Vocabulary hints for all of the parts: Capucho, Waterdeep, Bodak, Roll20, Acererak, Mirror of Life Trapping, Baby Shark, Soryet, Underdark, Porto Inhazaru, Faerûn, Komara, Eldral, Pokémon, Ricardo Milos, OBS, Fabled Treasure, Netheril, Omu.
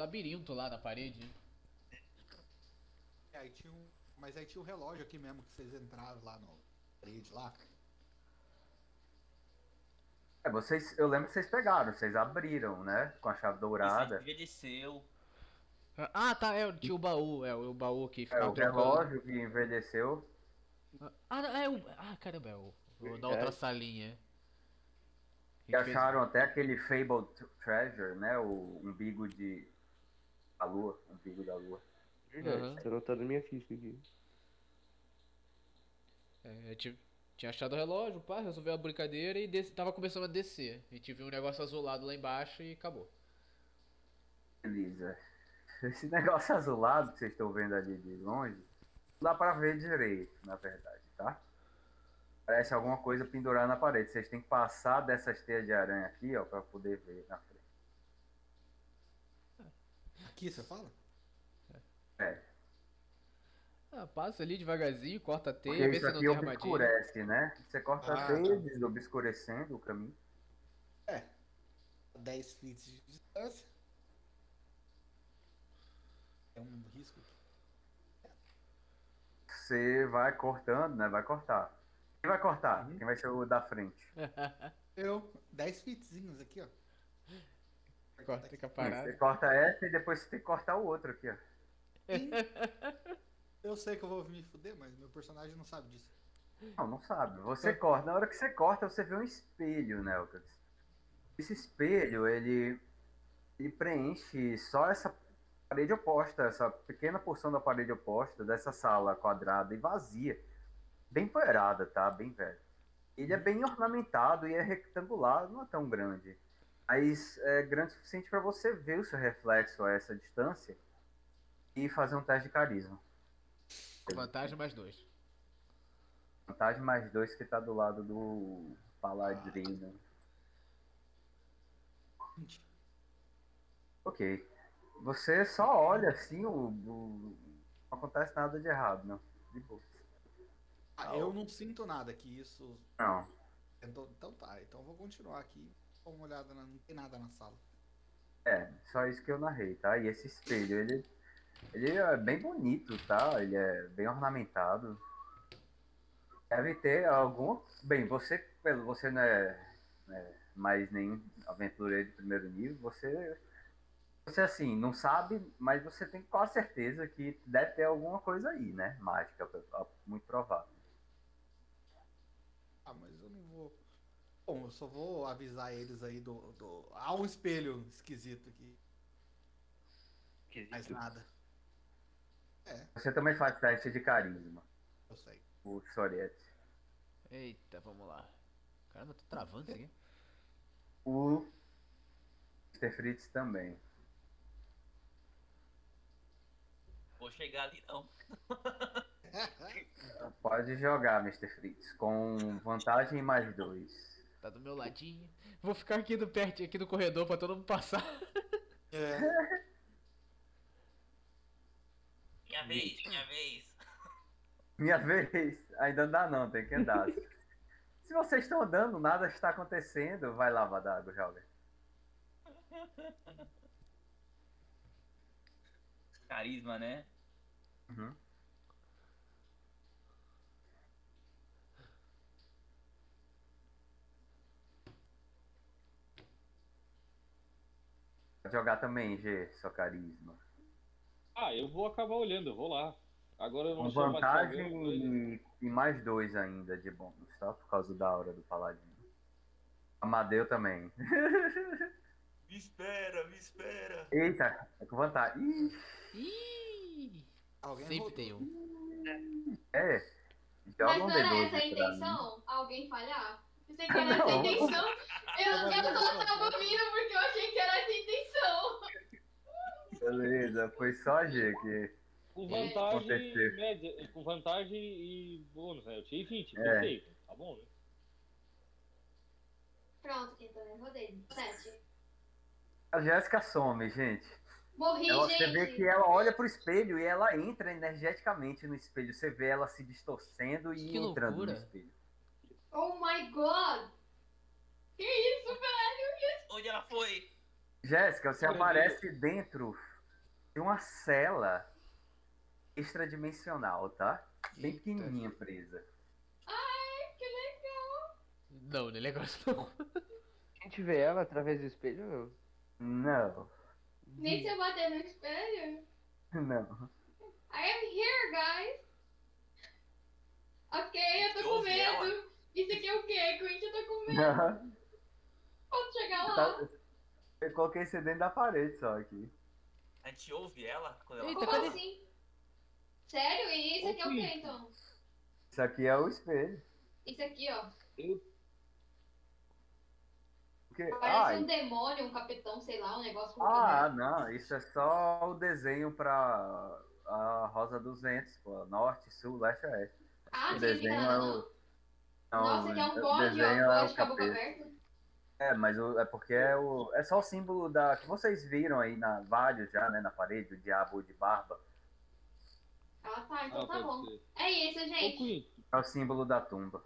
labirinto lá na parede. É, aí tinha um... Mas aí tinha um relógio aqui mesmo que vocês entraram lá na parede lá. É, vocês... Eu lembro que vocês pegaram, vocês abriram, né? Com a chave dourada. Isso envelheceu. Ah, tá, é, tinha o baú, é o baú que ficava... É, o relógio que envelheceu. Ah, é o... Ah, caramba, é o... Da outra salinha. Que acharam até aquele Fabled Treasure, né? O umbigo de... A lua, o umbigo da lua. Uhum. Você não tá na minha ficha aqui. É, eu tinha achado o relógio, pá, resolveu a brincadeira e tava começando a descer. A gente viu um negócio azulado lá embaixo e acabou. Beleza. Esse negócio azulado que vocês estão vendo ali de longe, não dá pra ver direito, na verdade, tá? Parece alguma coisa pendurada na parede. Vocês têm que passar dessas teias de aranha aqui, ó, pra poder ver na frente. Aqui você fala? É. Ah, passa ali devagarzinho, corta a teia, porque vê isso se aqui não tem obscurece, armadilha, né? Você corta a teia, desobscurecendo o caminho. É. 10 feet de distância. É um risco. Você vai cortando, né? Vai cortar. Quem vai cortar? Uhum. Quem vai ser o da frente? Eu. 10 fitzinhos aqui, ó. Corta aqui a parada. Você corta essa e depois você tem que cortar o outro aqui, ó. Eu sei que eu vou me fuder, mas meu personagem não sabe disso. Não, não sabe. Você corta. Na hora que você corta, você vê um espelho, né, Elkins? Esse espelho, ele preenche só essa parede oposta, essa pequena porção da parede oposta dessa sala quadrada e vazia. Bem poeirada, tá? Bem velho. Ele é bem ornamentado e é retangular, não é tão grande. Mas é grande o suficiente para você ver o seu reflexo a essa distância e fazer um teste de carisma. Vantagem mais 2. Vantagem mais 2 que tá do lado do paladino. Ok. Você só olha assim, não acontece nada de errado, não. De boa. Ah, eu não sinto nada que isso... Não. Então tá, então eu vou continuar aqui. Dá uma olhada, não tem nada na sala. É, só isso que eu narrei, tá? E esse espelho, ele é bem bonito, tá? Ele é bem ornamentado. Deve ter algum... Bem, você não é mais nenhum aventureiro de primeiro nível, Você, assim, não sabe, mas você tem quase certeza que deve ter alguma coisa aí, né? Mágica, muito provável. Ah, mas eu não vou... Bom, eu só vou avisar eles aí do... Há um espelho esquisito aqui. Esquisito. Mais nada. É. Você também faz teste de carisma. Eu sei. O Sorete. Eita, vamos lá. Caramba, eu tô travando isso aqui. O Mr. Fritz também. Vou chegar ali não. Pode jogar, Mr. Fritz, com vantagem mais 2. Tá do meu ladinho. Vou ficar aqui do perto, aqui no corredor pra todo mundo passar. É. Minha vez, minha vez. Minha vez. Ainda não dá não, tem que andar. Se vocês estão andando, nada está acontecendo. Vai lá, Vadago, joga. Carisma, né? Uhum. Pode jogar também, G, só carisma. Ah, eu vou acabar olhando, eu vou lá. Agora eu não sei mais. Vantagem e mais 2 ainda de bônus, tá? Por causa da aura do paladino. Amadeu também. Me espera, me espera. Eita, é com vantagem. Ih! Alguém sempre tem um. É. Mas não era essa a intenção? Mim. Alguém falhar? Você que era essa a intenção? Eu só tava vindo porque eu achei que era essa a intenção. Beleza, foi só G que... Com vantagem média, com vantagem e bônus, né? Eu tirei 20, perfeito. Tá bom, né? Pronto, então eu rodei. 7. A Jéssica some, gente. Morri, gente. Você vê que ela olha pro espelho e ela entra energeticamente no espelho. Você vê ela se distorcendo e entrando no espelho. Oh my god! Que isso, velho? Onde ela foi? Jéssica, você aparece dentro de uma cela extradimensional, tá? Bem pequenininha presa. Ai, que legal! Não, não é legal isso não. A gente vê ela através do espelho? Não. Nem se eu bater no espelho? Não. I am here, guys! Ok, eu tô com medo. Isso aqui é o quê? Quint, eu tô com medo. Vamos chegar lá. Eu coloquei você dentro da parede só aqui. A gente ouve ela quando ela... Como assim? Sério? E isso aqui é o quê, então? Isso aqui é o espelho. Isso aqui, ó. Parece um demônio, um capitão, sei lá, um negócio com... Ah, não, isso é só o desenho pra a Rosa dos Ventos, pô. Norte, sul, leste, oeste. Ah, o desenho é o... Não, nossa, que é um bode, ó, de caboclo aberto. É, mas é porque é só o símbolo da... que vocês viram aí na vários já, né, na parede, o diabo de barba. Ah, tá, então tá bom. Ser. É isso, gente. É o símbolo da tumba.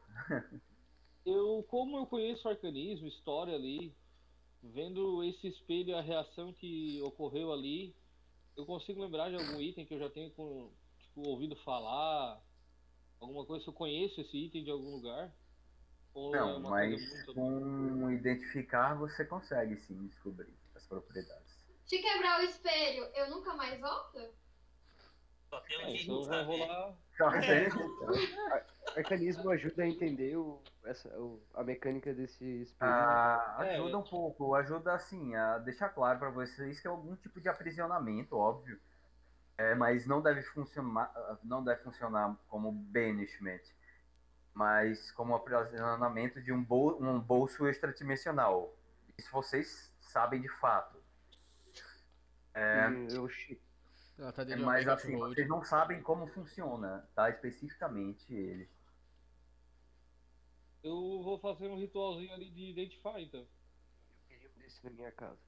Como eu conheço arcanismo, história ali, vendo esse espelho, a reação que ocorreu ali, eu consigo lembrar de algum item que eu já tenho ouvido falar... Alguma coisa, eu conheço esse item de algum lugar? Ou não, mas com identificar você consegue sim descobrir as propriedades. Se quebrar o espelho, eu nunca mais volto? Só pelo que não vai rolar. Arcanismo ajuda a entender a mecânica desse espelho. Ah, ajuda um pouco, ajuda assim a deixar claro pra vocês que é algum tipo de aprisionamento, óbvio. É, mas não deve funcionar como banishment, mas como aprisionamento de um bolso extradimensional. Isso vocês sabem de fato. Mas assim, vocês não sabem como funciona, tá? Especificamente ele. Eu vou fazer um ritualzinho ali de identify, então. Eu queria um desse na minha casa.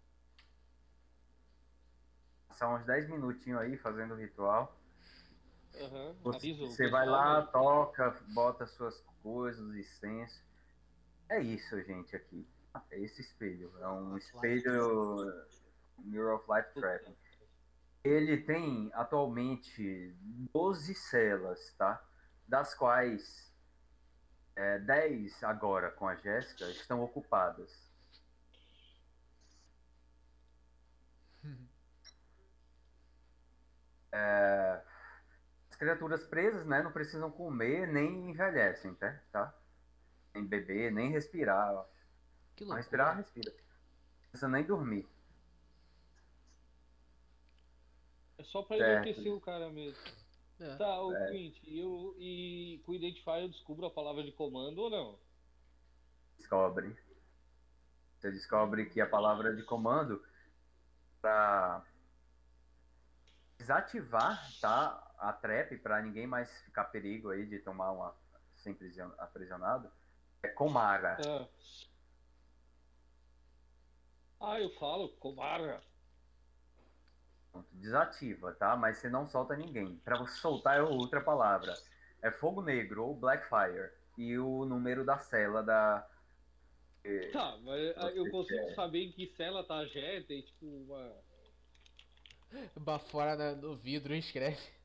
Passar uns 10 minutinhos aí fazendo o ritual. Você vai lá, toca, bota suas coisas, os incensos. É isso, gente, aqui. É esse espelho. É um espelho Mirror of Life Trapping. Ele tem atualmente 12 celas, tá? Das quais 10 agora com a Jéssica estão ocupadas. As criaturas presas, né, não precisam comer nem envelhecem, tá? Nem beber, nem respirar. Que louco, respira. Não precisa nem dormir. É só pra enlouquecer o cara mesmo. É. Tá, o Quint, e com o Identify eu descubro a palavra de comando ou não? Descobre. Você descobre que a palavra de comando pra... desativar, tá, a trap para ninguém mais ficar perigo aí de tomar sem aprisionado é Komara. Ah, eu falo Komara. Desativa, tá? Mas você não solta ninguém. Para você soltar é outra palavra. É fogo negro ou blackfire e o número da cela da... Tá, mas eu consigo saber em que cela tá a Jé, tem tipo uma... Bafora no vidro e escreve.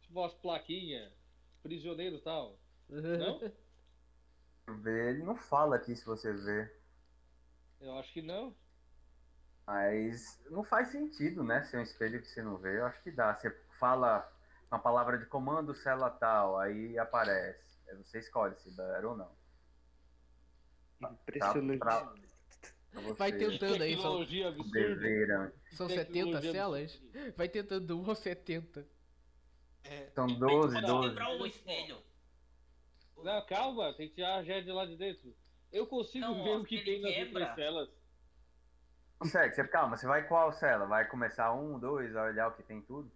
Tipo as plaquinhas. Prisioneiro e tal. Não? Ele não fala aqui se você vê. Eu acho que não. Mas não faz sentido, né? Ser um espelho que você não vê. Eu acho que dá. Você fala uma palavra de comando, cela tal. Aí aparece. Você escolhe se der ou não. Impressionante. Tá Vai tentando aí, são 70 celas? Vai tentando de 1 ou 70. São 12, 12. Não, calma, tem que tirar a Jé de lá de dentro. Eu consigo ver o que tem nas outras celas. Consegue, calma, você vai qual cela? Vai começar 1, 2, a olhar o que tem tudo?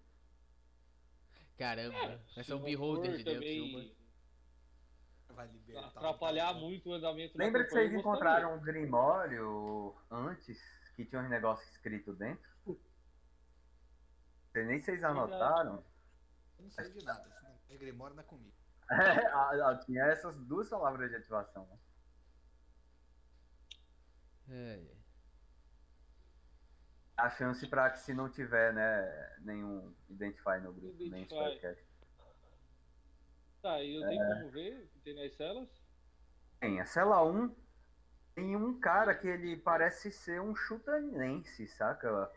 Caramba, vai ser um beholder de dentro de uma. Vai atrapalhar muito o andamento. Lembra que vocês encontraram um grimório antes que tinha uns negócios escritos dentro? Nem vocês anotaram? Eu não sei de nada, de grimório não é comigo. Tinha essas duas palavras de ativação. a chance pra que se não tiver, né, nenhum Identify no grupo, nem Spellcast. Tá, e eu tenho como ver o que tem nas celas? Tem, a cela 1 tem um cara que ele parece ser um chutanense, saca?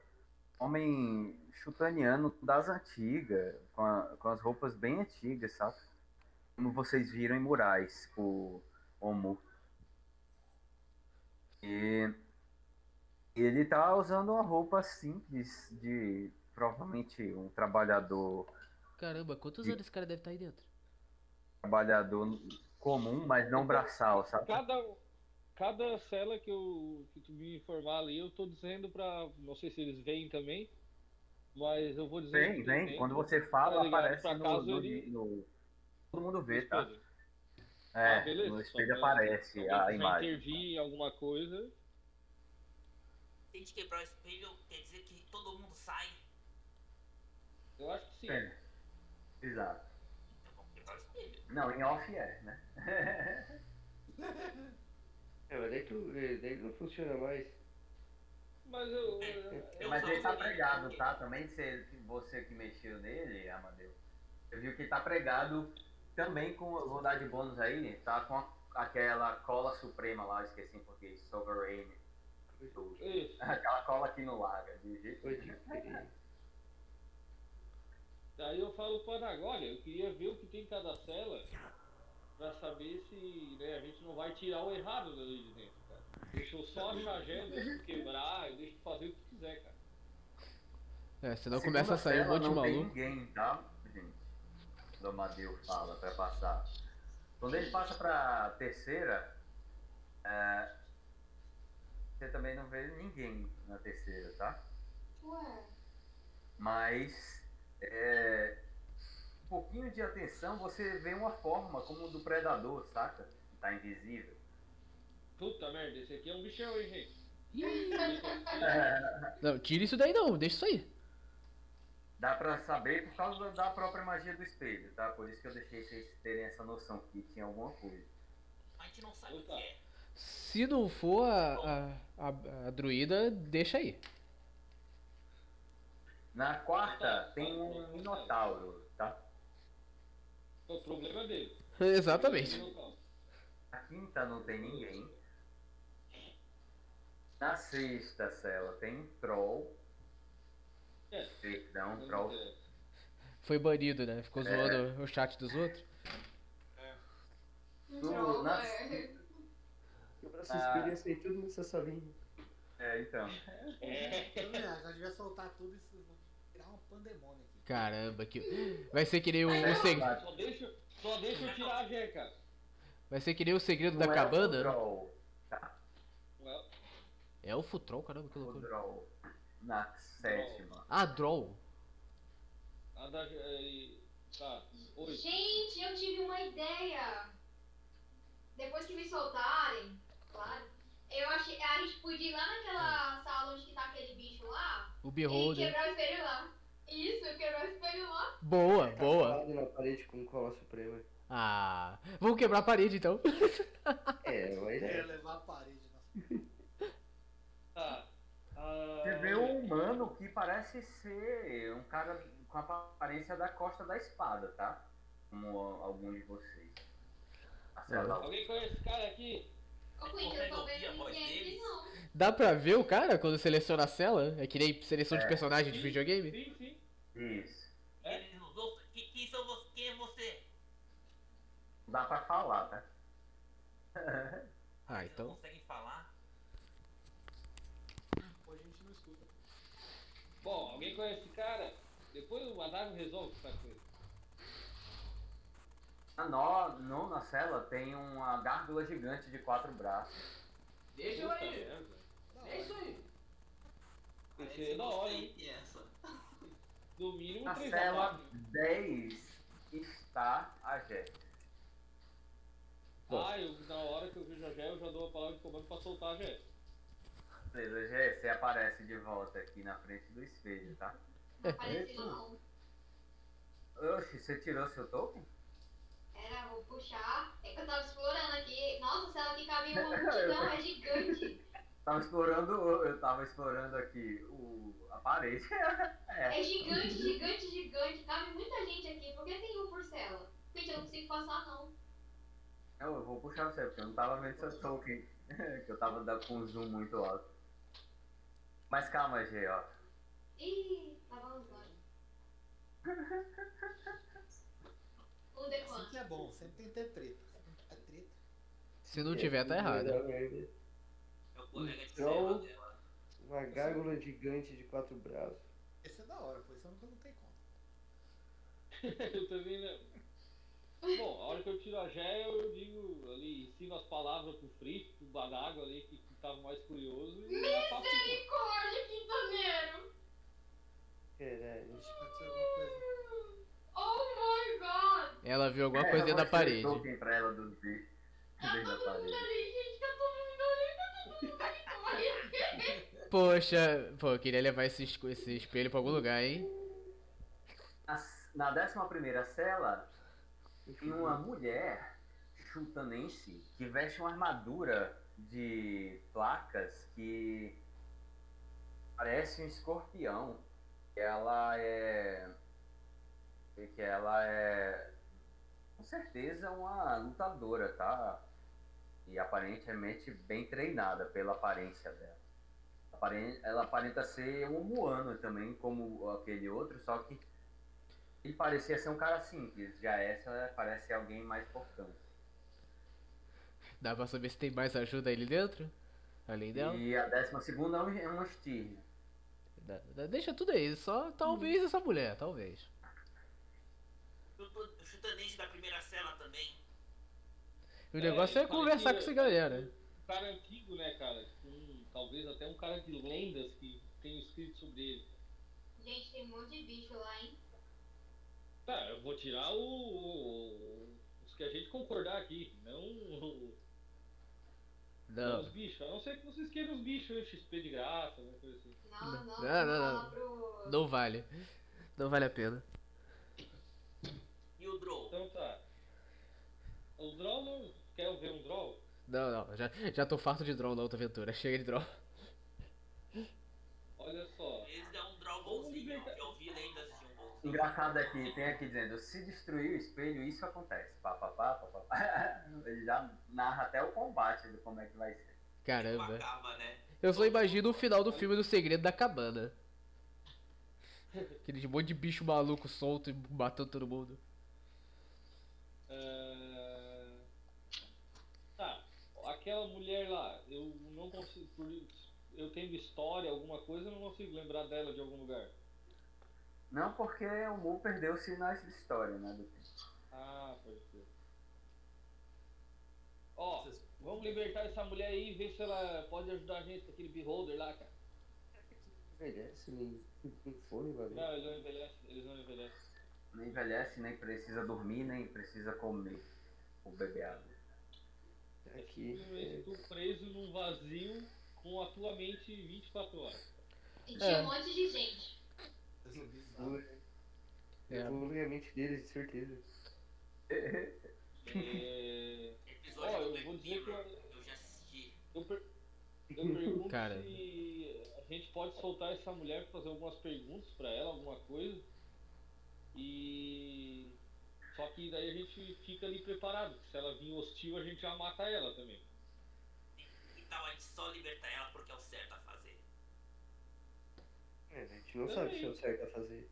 Homem chutaniano das antigas, com as roupas bem antigas, saca? Como vocês viram em murais, o Omu. E ele tá usando uma roupa simples de, provavelmente, um trabalhador... Caramba, quantos anos esse cara deve estar aí dentro? Trabalhador comum, mas não braçal, sabe? Cada cela que tu me informar ali, eu tô dizendo pra... Não sei se eles veem também, mas eu vou dizer... Vem. Quando você fala, aparece no... Todo mundo vê, tá? É, beleza, no espelho aparece a imagem. Se intervir em alguma coisa... Tem que quebrar o espelho, quer dizer que todo mundo sai? Eu acho que sim. É. Exato. Então vamos quebrar o espelho. Não, em off é, né? Mas daí não funciona mais. Mas eu mas ele tá pregado, tá? Também você que mexeu nele, Amadeu. Eu vi que tá pregado também com... Vou dar de bônus aí, tá com aquela cola suprema lá, esqueci em português, Sovereign. Aquela cola aqui no lago, de jeito nenhum. Daí eu falo para agora, eu queria ver o que tem em cada cela pra saber se, né, a gente não vai tirar o errado dali de dentro, cara. Deixa eu só achar a agenda, deixa eu quebrar, eu deixo fazer o que quiser, cara. É, senão começa a sair um monte de maluco. Não tem ninguém, tá, gente? O Amadeu fala pra passar. Quando ele passa pra terceira, você também não vê ninguém na terceira, tá? Ué. Mas, um pouquinho de atenção, você vê uma forma como do predador, saca? Tá invisível. Puta merda, esse aqui é um bichão, hein, gente? Não, tira isso daí não, deixa isso aí. Dá pra saber por causa da própria magia do espelho, tá? Por isso que eu deixei vocês terem essa noção que tinha alguma coisa. A gente não sabe o que é. Se não for a druida, deixa aí. Na quarta tem um minotauro, tá? O problema dele. Exatamente. Na quinta não tem ninguém. Na sexta cela tem um troll. Perdão, um troll. Foi banido, né? Ficou zoando o chat dos outros. Na essa experiência aí, tudo nessa salinha. Então. Nós devia soltar tudo e virar um pandemônio aqui. Caramba, que... Vai ser que nem o segredo. Só deixa eu tirar a ver, cara. Vai ser que nem o segredo da cabana? Tá. É o Futrol, caramba, que loucura. Droll. Na sétima. Ah, Droll. Tá, oi. Gente, eu tive uma ideia. Depois que me soltarem... Claro. Eu achei que a gente podia ir lá naquela sala onde tá aquele bicho lá. O Beholder. E quebrar o espelho lá. Isso, quebrar o espelho lá. Boa, boa. Na parede com cola suprema. Ah, vamos quebrar a parede então. Mas é. Eu ia levar a parede. Você vê um humano que parece ser um cara com a aparência da Costa da Espada, tá? Como algum de vocês. Alguém conhece esse cara aqui? Dá pra ver o cara quando seleciona a cela? É que nem seleção de personagem de videogame? Sim. Isso. Quem é você? Dá pra falar, tá? Então. Não conseguem falar? Pô, a gente não escuta. Bom, alguém conhece esse cara? Depois o Adarno resolve essa coisa. Na cela tem uma gárgula gigante de 4 braços. Deixa eu aí! Deixa aí! Deixa da hora, hein? No mínimo, na cela 10 está a Jé. Na hora que eu vejo a Jé, eu já dou a palavra de comando pra soltar a Jé. Beleza, Jé, você aparece de volta aqui na frente do espelho, tá? Apareceu não. Oxi, você tirou seu token? Pera, vou puxar. É que eu tava explorando aqui. Nossa, a cela que cabe uma multidão, é gigante. Eu tava explorando aqui a parede. É gigante, gigante, gigante. Cabe muita gente aqui. Por que tem um por cela? Gente, eu não consigo passar, não. Eu vou puxar você, porque eu não tava vendo seu token. Que eu tava com um zoom muito alto. Mas calma, G, ó. Ih, tava usando. Sempre é bom, sempre tem que ter treta. A treta. Se não tiver, tá errado. Então, uma gárgula gigante de 4 braços. Esse é da hora, pois eu não tenho conta. Eu também não. Bom, a hora que eu tiro a Géia, eu digo ali, ensino as palavras pro Fritz, pro Badago ali, que tava mais curioso. Misericórdia, quintaneiro! Caralho, isso aconteceu alguma coisa. Oh my god! Ela viu alguma coisa dentro da parede. Eu vou pra ela do Z. Poxa, pô, eu queria levar esse espelho pra algum lugar, hein? Na 11ª cela, tem uma mulher chutanense que veste uma armadura de placas que parece um escorpião. Ela é com certeza uma lutadora, tá? E aparentemente bem treinada pela aparência dela. Ela aparenta ser um omuano também, como aquele outro, só que ele parecia ser um cara simples, já essa parece alguém mais importante. Dá pra saber se tem mais ajuda ali dentro? Além dela? E a 12ª é uma estirne. Deixa tudo aí, só talvez essa mulher, talvez. Eu tô chutando isso da 1ª cela também. O negócio é conversar com essa galera. Cara antigo, né, cara? Talvez até um cara de lendas que tem escrito sobre ele. Gente, tem um monte de bicho lá, hein? Tá, eu vou tirar os que a gente concordar aqui, não os bichos. A não ser que vocês queiram os bichos, XP de graça, alguma coisa assim. Não. Não vale. Não vale a pena. E o Drow? Então tá. O Drow não... Quer ver um Drow? Não, já tô farto de draw na outra aventura, chega de draw. Olha só. Esse é um draw bonzinho, que eu vi lendas de um bonzinho. Engraçado aqui, tem aqui dizendo, se destruir o espelho, isso acontece. Pá. Ele já narra até o combate de como é que vai ser. Caramba. Acaba, né? Eu só imagino o final do filme do Segredo da Cabana. Aquele monte de bicho maluco solto e matando todo mundo. Tá. Aquela mulher lá, eu não consigo, eu tendo história, alguma coisa, eu não consigo lembrar dela de algum lugar. Não, porque o Mu perdeu os sinais de história, né? Ah, pode ser. Ó, vamos libertar essa mulher aí e ver se ela pode ajudar a gente com aquele beholder lá, cara. Envelhece, nem fome, velho. Não, eles não envelhecem. Não envelhece, nem precisa dormir, nem precisa comer ou beber água. Aqui. Eu tô preso num vazio com a tua mente 24 horas. E tinha um monte de gente. Eu a mente deles, de certeza. Episódio do eu vou dizer que eu já assisti. Eu pergunto se a gente pode soltar essa mulher pra fazer algumas perguntas pra ela, alguma coisa. E... Só que daí a gente fica ali preparado, porque se ela vir hostil a gente já mata ela também. Então a gente só liberta ela porque é o certo a fazer. A gente não sabe se é o certo a fazer.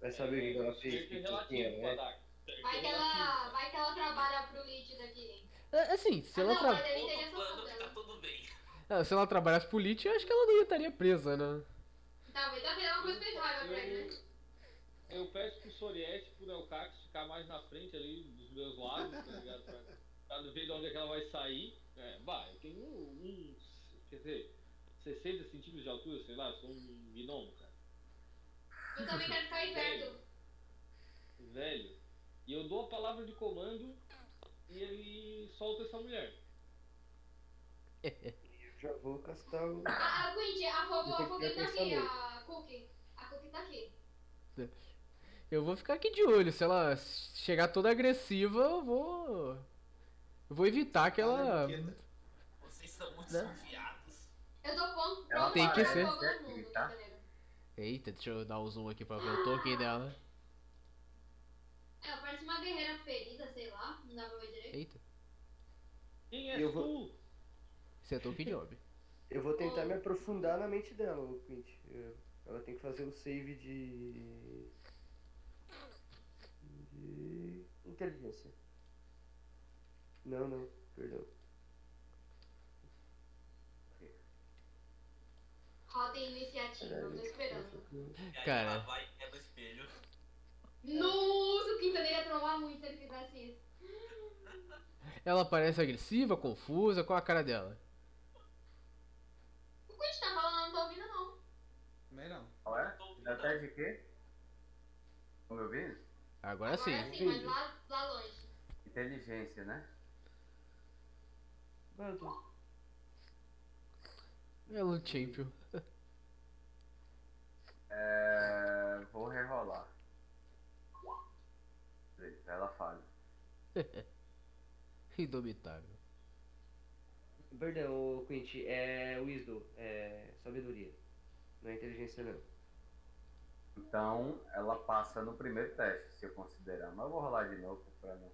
Vai saber o que ela fez, vai que ela trabalha pro lítido aqui. Assim, se ela trabalha... Se ela trabalhasse pro lítido, eu acho que ela não estaria presa, né? Talvez ela fosse pedrada pra ele, né? Eu peço pro Sorieste e pro Delcax ficar mais na frente ali, dos meus lados, tá ligado? Pra ver de onde é que ela vai sair. Eu tenho quer dizer, 60 centímetros de altura, sei lá, sou um gnomo, cara. Eu também quero ficar aí perto. Velho. E eu dou a palavra de comando e ele solta essa mulher. Eu já vou castar o... Aguente, a Cookie tá aqui, a Cookie tá aqui. Eu vou ficar aqui de olho, se ela chegar toda agressiva, eu vou evitar que ela... Vocês são muito desconfiados. Eu dou ponto pra todo mundo, tá? Eita, deixa eu dar o zoom aqui pra ver o token dela. Ela parece uma guerreira ferida, sei lá, não dá pra ver direito. Eita. Quem é tu? Você é token de orb. Eu vou tentar me aprofundar na mente dela, Quint. Ela tem que fazer um save de inteligência. Não, não, perdão. Roda iniciativa, eu tô esperando. Cara, ela vai e quebra o espelho. Nossa, o Quintana ia trollar muito se ele fizesse isso. Ela parece agressiva, confusa, qual a cara dela? O que tá falando, não tô ouvindo não. Também não. Qual é? Da tarde de quê? Estão me ouvindo? Agora sim. Agora sim, mas lá longe. Inteligência, né? Mano. Hello Champion. É, vou rerolar. Ela falha. Indomitável. Perdão, Quint, é Wisdom, é sabedoria. Não é inteligência não. Então ela passa no primeiro teste, se eu considerar. Mas eu vou rolar de novo pra não.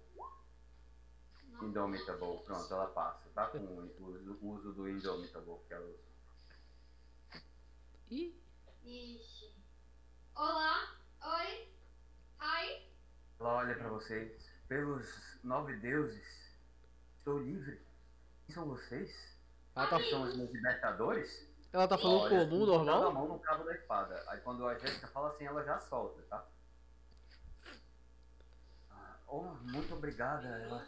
Indomitable, pronto, ela passa. Tá com o uso do Indomitable que ela usa. Ih. Ixi. Olá. Oi. Ai. Ela olha pra vocês. Pelos 9 deuses, estou livre. Quem são vocês? Ah, tá. São os meus libertadores? Ela tá falando comum, normal? Ela dá a mão no cabo da espada. Aí quando a Jéssica fala assim, ela já solta, tá? Oh, muito obrigada. Ela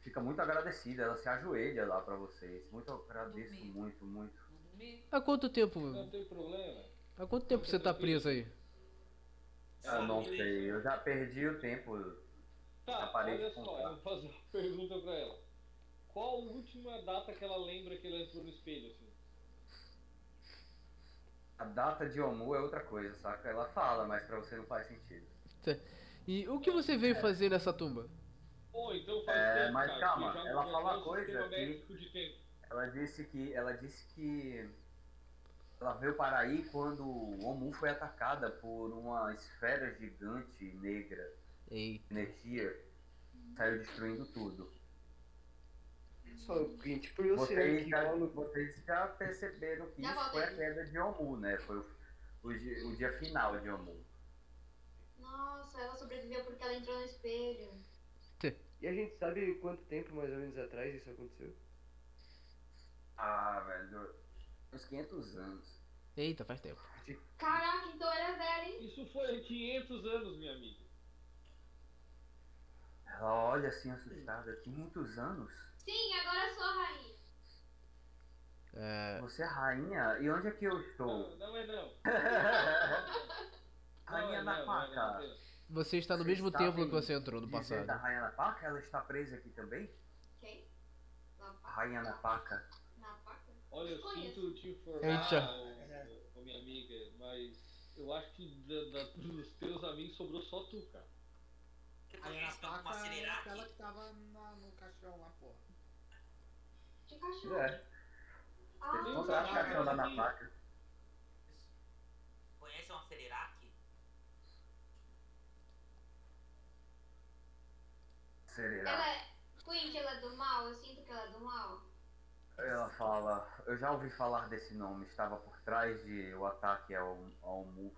fica muito agradecida. Ela se ajoelha lá pra vocês. Muito agradeço, muito, muito. Há quanto tempo? Não tem problema. Há quanto tempo você tá preso aí? Eu não sei, eu já perdi o tempo. Tá, olha só, eu vou fazer uma pergunta pra ela. Qual a última data que ela lembra que ela entrou no espelho, assim? A data de Omu é outra coisa, saca? Ela fala, mas pra você não faz sentido. E o que você veio fazer nessa tumba? Pô, então faz tempo, mas cara, calma, ela fala uma coisa que... Ela disse que ela veio para aí quando o Omu foi atacada por uma esfera gigante negra. Eita. Energia saiu destruindo tudo. Só gente, por eu ser que vocês já perceberam que isso foi a queda de Omu, né? Foi o dia final de Omu. Nossa, ela sobreviveu porque ela entrou no espelho. E a gente sabe quanto tempo mais ou menos atrás isso aconteceu? Ah, velho, uns 500 anos. Eita, faz tempo. Caraca, então era velho, hein? Isso foi 500 anos, minha amiga. Ela olha assim, assustada. 500 anos? Sim, agora eu sou a rainha. Você é rainha? E onde é que eu estou? Não, não é não. Rainha da Paca. Você está no mesmo templo que você entrou no passado. Da Rainha da Paca? Ela está presa aqui também? Quem? A Rainha da Paca. Olha, eu sinto te informar, minha amiga, mas eu acho que dos teus amigos sobrou só tu, cara. A Rainha da Paca é aquela que tava no caixão lá, porra. Que caixão? É. Vocês encontraram o caixão lá na Paca. Conhece um Acererak? Acererak. Quint, ela é do mal? Eu sinto que ela é do mal. Ela fala, eu já ouvi falar desse nome, estava por trás de o ataque ao Omu.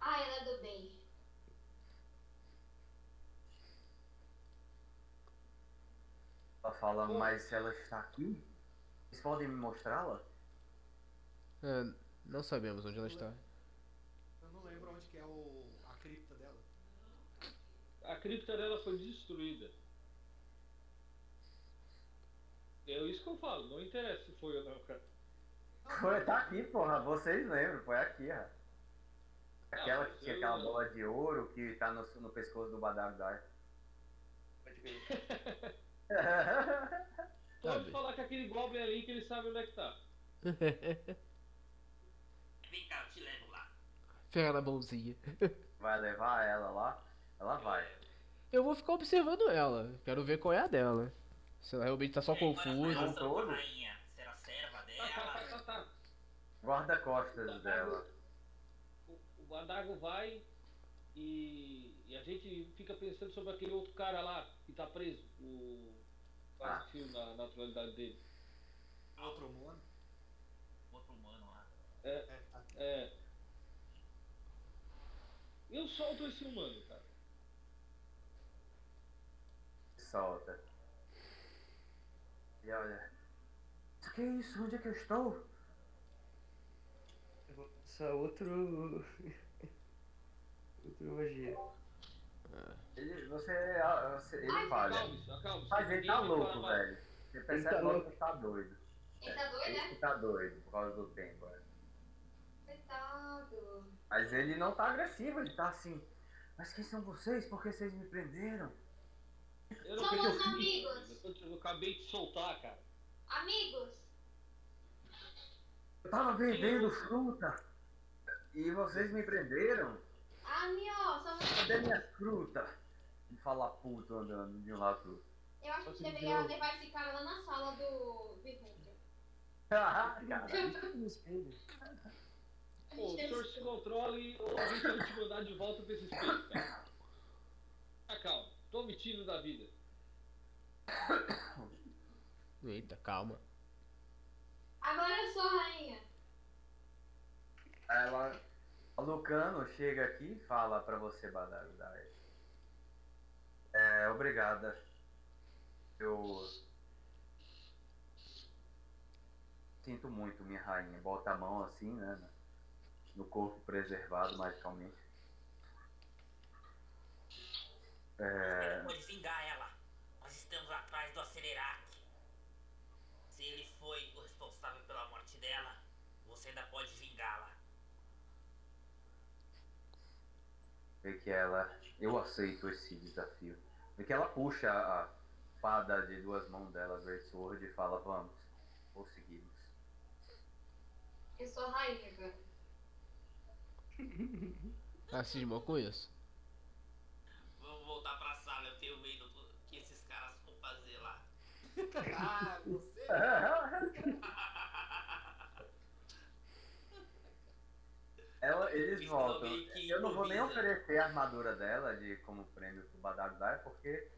Ah, ela é do bem. Ela fala, mas ela está aqui? Vocês podem me mostrá-la? Não sabemos onde ela está. Eu não lembro onde que é a cripta dela. A cripta dela foi destruída. É isso que eu falo, não interessa se foi ou não, cara. Foi, tá aqui, porra, vocês lembram, foi aqui, cara. Aquela que tinha aquela bola de ouro que tá no pescoço do Badardar. Pode ver. Pode falar com aquele Goblin ali que ele sabe onde é que tá. Vem cá, eu te levo lá. Ferra na mãozinha. Vai levar ela lá? Ela vai. Eu vou ficar observando ela, quero ver qual é a dela. Se ela realmente tá só confusa. Será serva dela? guarda-costas dela. O guardago vai e a gente fica pensando sobre aquele outro cara lá que tá preso. Faz o filme da naturalidade dele. Outro humano? Outro humano lá. É. Eu solto esse humano, cara. Solta. E olha. O que é isso? Onde é que eu estou? Só outro. Outro magia. Ele falha. Acalma. Mas ele tá louco, velho. Você percebe que ele tá doido. Ele tá doido, né? Ele tá doido por causa do tempo, velho. Coitado. Mas ele não tá agressivo, ele tá assim. Mas quem são vocês? Por que vocês me prenderam? Somos amigos. Eu acabei de soltar, cara. Amigos. Eu tava vendendo fruta. E vocês me prenderam? Ah, cadê minha fruta? E fala puto andando de um lado pro outro. Eu acho que deveria levar esse cara lá na sala do Vicente. Ah, cara. Pô, o senhor se controle ou a gente vai te mandar de volta pra esse espelho, cara. Ah, calma. Tome tiro da vida. Eita, calma. Agora eu sou a rainha. Ela... O Lucano chega aqui e fala pra você, Badalho. Obrigada. Eu... sinto muito, minha rainha. Bota a mão assim, né? No corpo preservado, magicalmente. Você pode vingar ela. Nós estamos atrás do Acererak. Se ele foi o responsável pela morte dela, você ainda pode vingá-la. Vê que ela... eu aceito esse desafio. Vê que ela puxa a espada de duas mãos dela, Great Sword, e fala, vamos, conseguimos. Eu sou a rainha, cara. Ah, cismou com isso. Vamos voltar pra sala, eu tenho medo do que esses caras vão fazer lá. Ah, você... Eles voltam. Eu não vou nem oferecer a armadura dela como prêmio pro Badar dar, porque...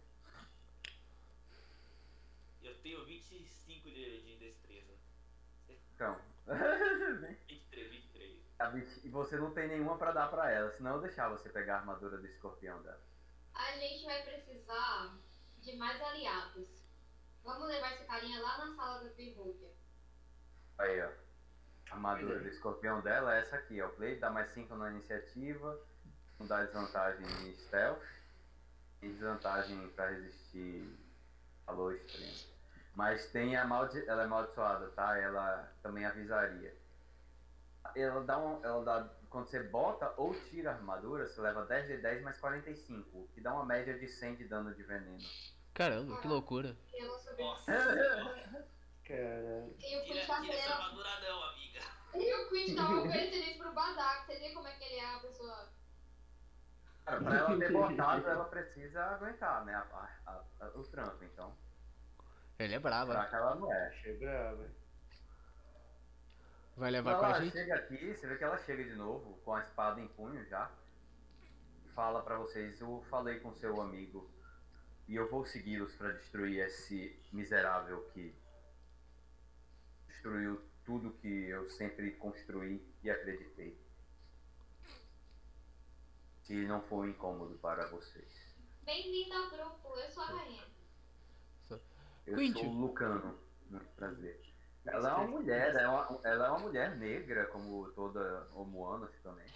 eu tenho 25 de destreza. Então. 23. E você não tem nenhuma pra dar pra ela, senão eu deixava você pegar a armadura do escorpião dela. A gente vai precisar de mais aliados. Vamos levar esse carinha lá na sala do Birrugia. Aí, ó. A armadura do escorpião dela é essa aqui, ó. Play, dá mais 5 na iniciativa, não dá desvantagem em stealth e desvantagem pra resistir calor extremo. Mas tem ela é amaldiçoada, tá? Ela também avisaria. Quando você bota ou tira a armadura, você leva 10 de 10 mais 45, o que dá uma média de 100 de dano de veneno. Caramba, que loucura. Eu vou subir. Caralho. E o Quint tava oferecendo pro Badak, você vê como é que ele é a pessoa. Cara, pra ela ter botado, ela precisa aguentar, né? O trampo, então. Ele é brava. Será que ela não é? Achei brava. Vai levar com a gente? Ela chega aqui, você vê que ela chega de novo, com a espada em punho já. Fala pra vocês, eu falei com seu amigo e eu vou segui-los pra destruir esse miserável que... destruiu tudo que eu sempre construí e acreditei. Se não for incômodo para vocês. Bem-vindo ao grupo, eu sou a Rainha. Eu sou o Lucano, muito prazer. Ela é uma mulher, ela é uma mulher negra, como toda Omuana também.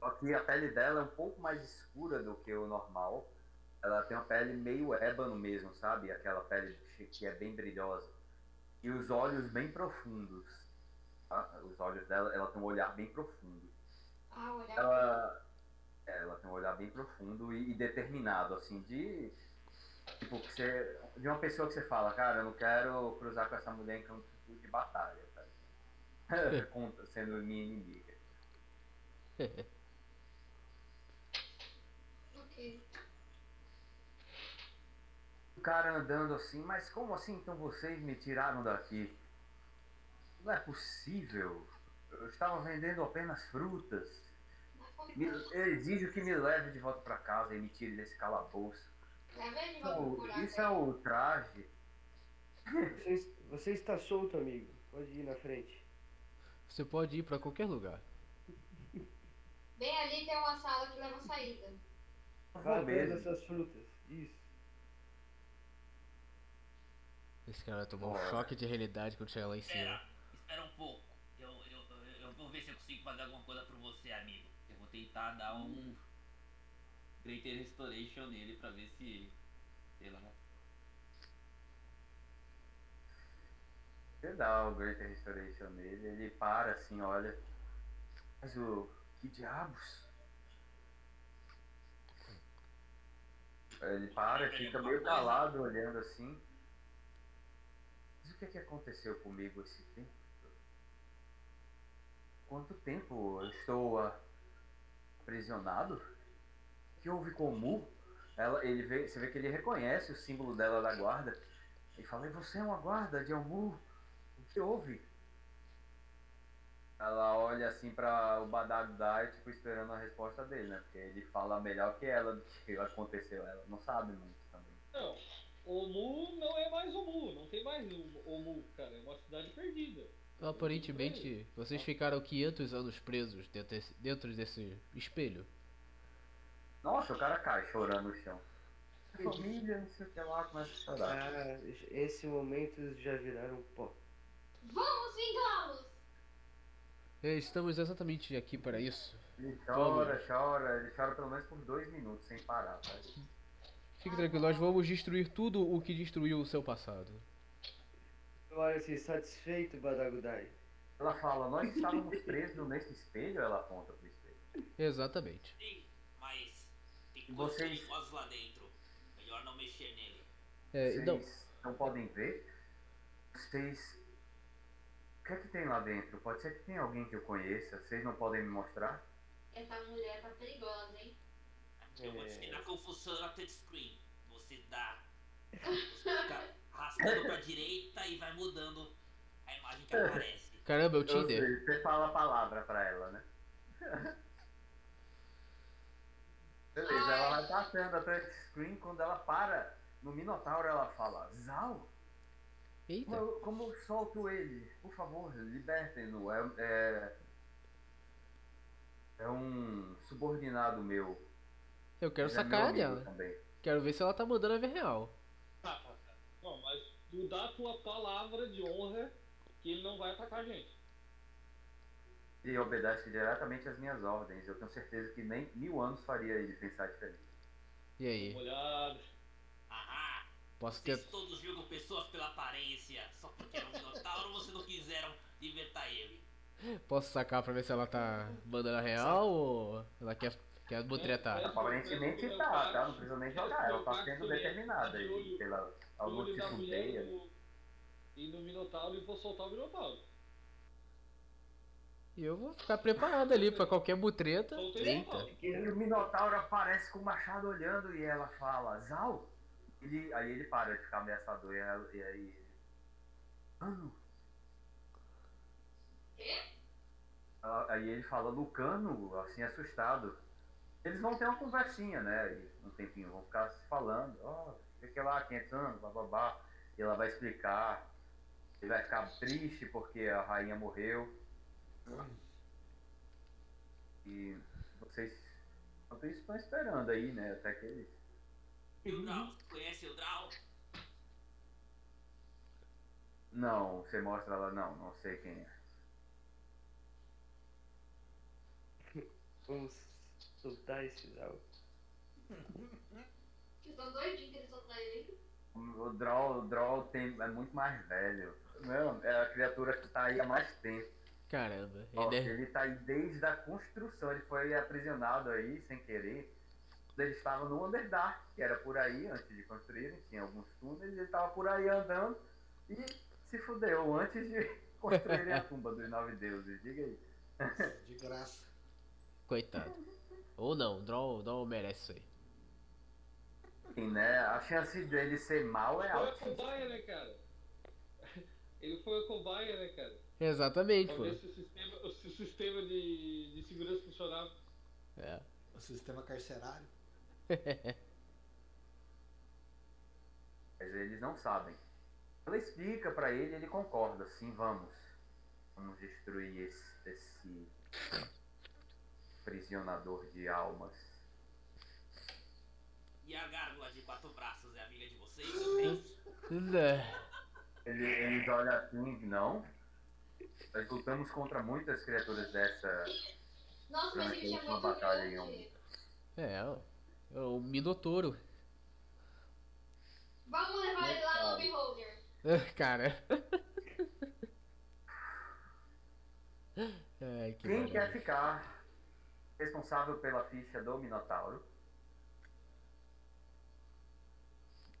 Só que a pele dela é um pouco mais escura do que o normal. Ela tem uma pele meio ébano mesmo, sabe? Aquela pele que é bem brilhosa. E os olhos bem profundos, tá? Os olhos dela, ela tem um olhar bem profundo. Ah, o olhar ela tem um olhar bem profundo e determinado, assim, de... tipo, que você, de uma pessoa que você fala, cara, eu não quero cruzar com essa mulher em campo de batalha, tá? Sendo minha inimiga. Ok. O cara andando assim, mas como assim então vocês me tiraram daqui? Não é possível. Eu estava vendendo apenas frutas. Eu exijo que me leve de volta para casa e me tire desse calabouço. Isso é o traje. Você está solto, amigo. Pode ir na frente. Você pode ir para qualquer lugar. Bem ali tem uma sala que leva a saída. Vai ver essas frutas. Isso. Esse cara tomou um choque de realidade quando chegar lá em cima. Espera um pouco. Eu vou ver se eu consigo fazer alguma coisa pra você, amigo. Eu vou tentar dar um Greater Restoration nele pra ver se... Sei lá. Você dá o Greater Restoration nele, ele para assim, olha. Mas o... que diabos? Ele para, fica meio calado olhando assim. Mas o que é que aconteceu comigo esse tempo? Quanto tempo eu estou aprisionado? O que houve com o Mu? Você vê que ele reconhece o símbolo dela da guarda. Ele fala, você é uma guarda de Omu? O que houve? Ela olha assim pra o Badagdai, tipo, esperando a resposta dele, né? Porque ele fala melhor que ela do que aconteceu. Ela não sabe muito também. Não, Omu não é mais Omu. Não tem mais Omu, cara. É uma cidade perdida. Então, aparentemente, vocês ficaram 500 anos presos dentro desse espelho. Nossa, o cara cai chorando no chão. Família, não sei o que lá, começa a chorar. Ah, esse momento já viraram pó. Vamos vingá-los! Estamos exatamente aqui para isso. Ele chora, chora, ele chora pelo menos por 2 minutos sem parar. Fique tranquilo, nós vamos destruir tudo o que destruiu o seu passado. Olha-se satisfeito, Badagudai. Ela fala, nós estávamos presos nesse espelho, ela aponta pro espelho. Exatamente. Sim, mas tem coisas perigosas lá dentro. Melhor não mexer nele. Vocês não podem ver? Vocês... O que é que tem lá dentro? Pode ser que tenha alguém que eu conheça. Vocês não podem me mostrar? Essa mulher tá perigosa, hein? Eu vou ensinar como funciona a touchscreen. Você dá... Você fica arrastando pra direita e vai mudando a imagem que aparece. Caramba, eu te dei. Você fala a palavra pra ela, né? Beleza, ela vai passando a touchscreen. Quando ela para no Minotauro, ela fala... Zal? Eita. Como eu solto ele? Por favor, libertem-no. É um subordinado meu. Eu quero sacar dela. Quero ver se ela tá mandando a ver real. Não, mas tu dá a tua palavra de honra que ele não vai atacar a gente. Ele obedece diretamente às minhas ordens. Eu tenho certeza que nem 1000 anos faria ele pensar diferente. E aí? Ahá! Vocês todos julgam pessoas pela aparência. Só porque era um minotauro vocês não quiseram libertar ele. Posso sacar pra ver se ela tá mandando a real ou ela quer tretar? Aparentemente tá, não precisa nem jogar. Ela tá sendo determinada aí pela algum tipo de ideia. E no minotauro e vou soltar o minotauro. E eu vou ficar preparado ali pra qualquer butreta. Eita. E o minotauro aparece com o machado olhando e ela fala, Zal? Aí ele para de ficar ameaçador e aí... Lucano? Aí ele fala Lucano, assim, assustado. Eles vão ter uma conversinha, né? Um tempinho, vão ficar se falando. Ó, fica lá, 500 anos, bababá. E ela vai explicar. Ele vai ficar triste porque a rainha morreu. E vocês... Enquanto isso, estão esperando aí, né? Até que eles... Eldral, conhece Eldral? Não, você mostra ela, não sei quem é. Vamos soltar esse Eldral. Vocês estão doidinhos que eles soltaram ele? O Eldral é muito mais velho. Não, é a criatura que tá aí há mais tempo. Caramba, ele tá aí desde a construção, ele foi aprisionado aí sem querer. Ele estava no Underdark, que era por aí antes de construírem, tinha alguns túneis, ele estava por aí andando e se fudeu antes de construírem a tumba dos 9 deuses, diga aí. De graça. Coitado. Ou não, o Droll merece isso aí. Sim, né? A chance dele ser mal é alta. Ele foi a cobaia, né, cara? Exatamente, pô. Se o sistema de segurança funcionava. É. O sistema carcerário. Mas eles não sabem. Ela explica pra ele, ele concorda. Sim, vamos. Vamos destruir esse prisionador de almas. E a gárgula de quatro braços é amiga de vocês, eu penso. Eles olham assim, não. Nós lutamos contra muitas criaturas dessa. Nossa, mas ele já uma batalha em um. É o Minotouro. Vamos levar ele lá no Beholder. Cara. Ai, que quem maravilha. Quer ficar responsável pela ficha do Minotauro?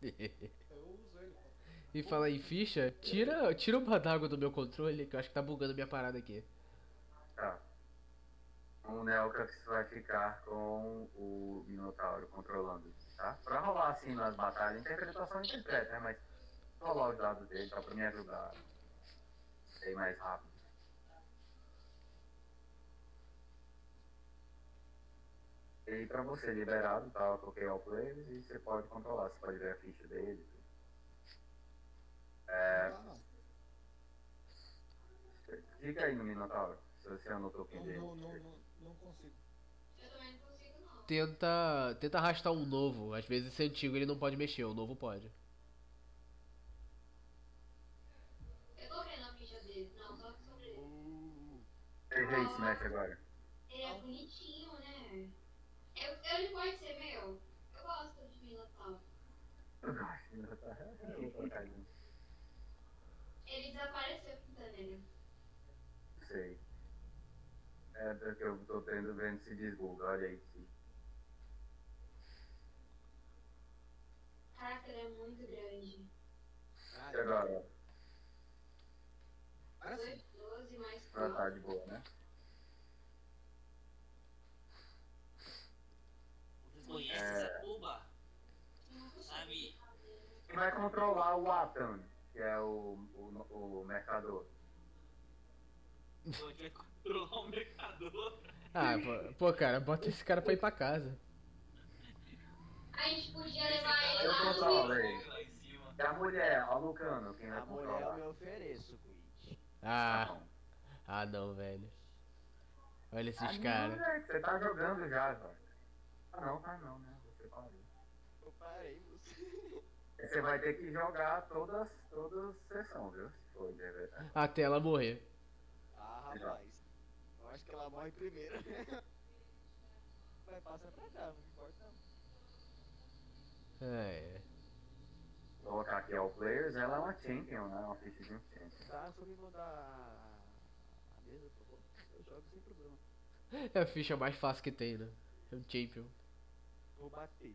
Eu uso ele. E fala aí, ficha, tira uma d'água do meu controle, que eu acho que tá bugando minha parada aqui. Tá. O Nelcax vai ficar com o Minotauro controlando, tá? Pra rolar assim nas batalhas, interpretação interpreta, né? Mas vou rolar os dados dele, tá? Pra me ajudar a ir mais rápido. E pra você liberado, tá? Eu coloquei all players e você pode controlar, você pode ver a ficha dele. É... Fica aí no Minotauro, se você anotou o que dele. Não consigo. Eu também não consigo, não. Tenta arrastar um novo. Às vezes esse antigo ele não pode mexer, o novo pode. Eu tô vendo a ficha dele, não, só que sobre ele. Ele se mexe agora. Ele é bonitinho, né? Ele pode ser meu. Eu gosto de Minotauro. Eu gosto de Minotauro. Eu vou colocar ele. Ele desapareceu com o Danilo. Sei. É porque eu tô tendo vendo se desbuga, olha aí. Caraca, ele é muito grande. Ah, e agora? 2, 12 mais 4. Ah, tá de boa, né? Conhece essa tuba? Sabe? Quem vai controlar o Atan? Que é o mercador. Pô, quer controlar o mercador? Ah, pô, cara, bota esse cara pra ir pra casa. A gente podia levar ele lá no... É a mulher, ó, Lucano, quem vai controlar. A mulher eu me ofereço, Quid. Ah, não, velho. Olha esses caras. Você tá jogando já, velho. Ah, não, né? Você parou. Eu parei, você... Você vai ter que jogar todas as sessões, viu? Se for, de verdade. Até ela morrer. Ah, rapaz. Eu acho que ela morre primeiro. Vai passar pra cá, não importa não. Vou colocar aqui ao Players, ela é uma champion, né? Uma ficha de um champion. Tá, só me mandar a mesa, por favor. Eu jogo sem problema. É a ficha mais fácil que tem, né? É um champion. Vou bater.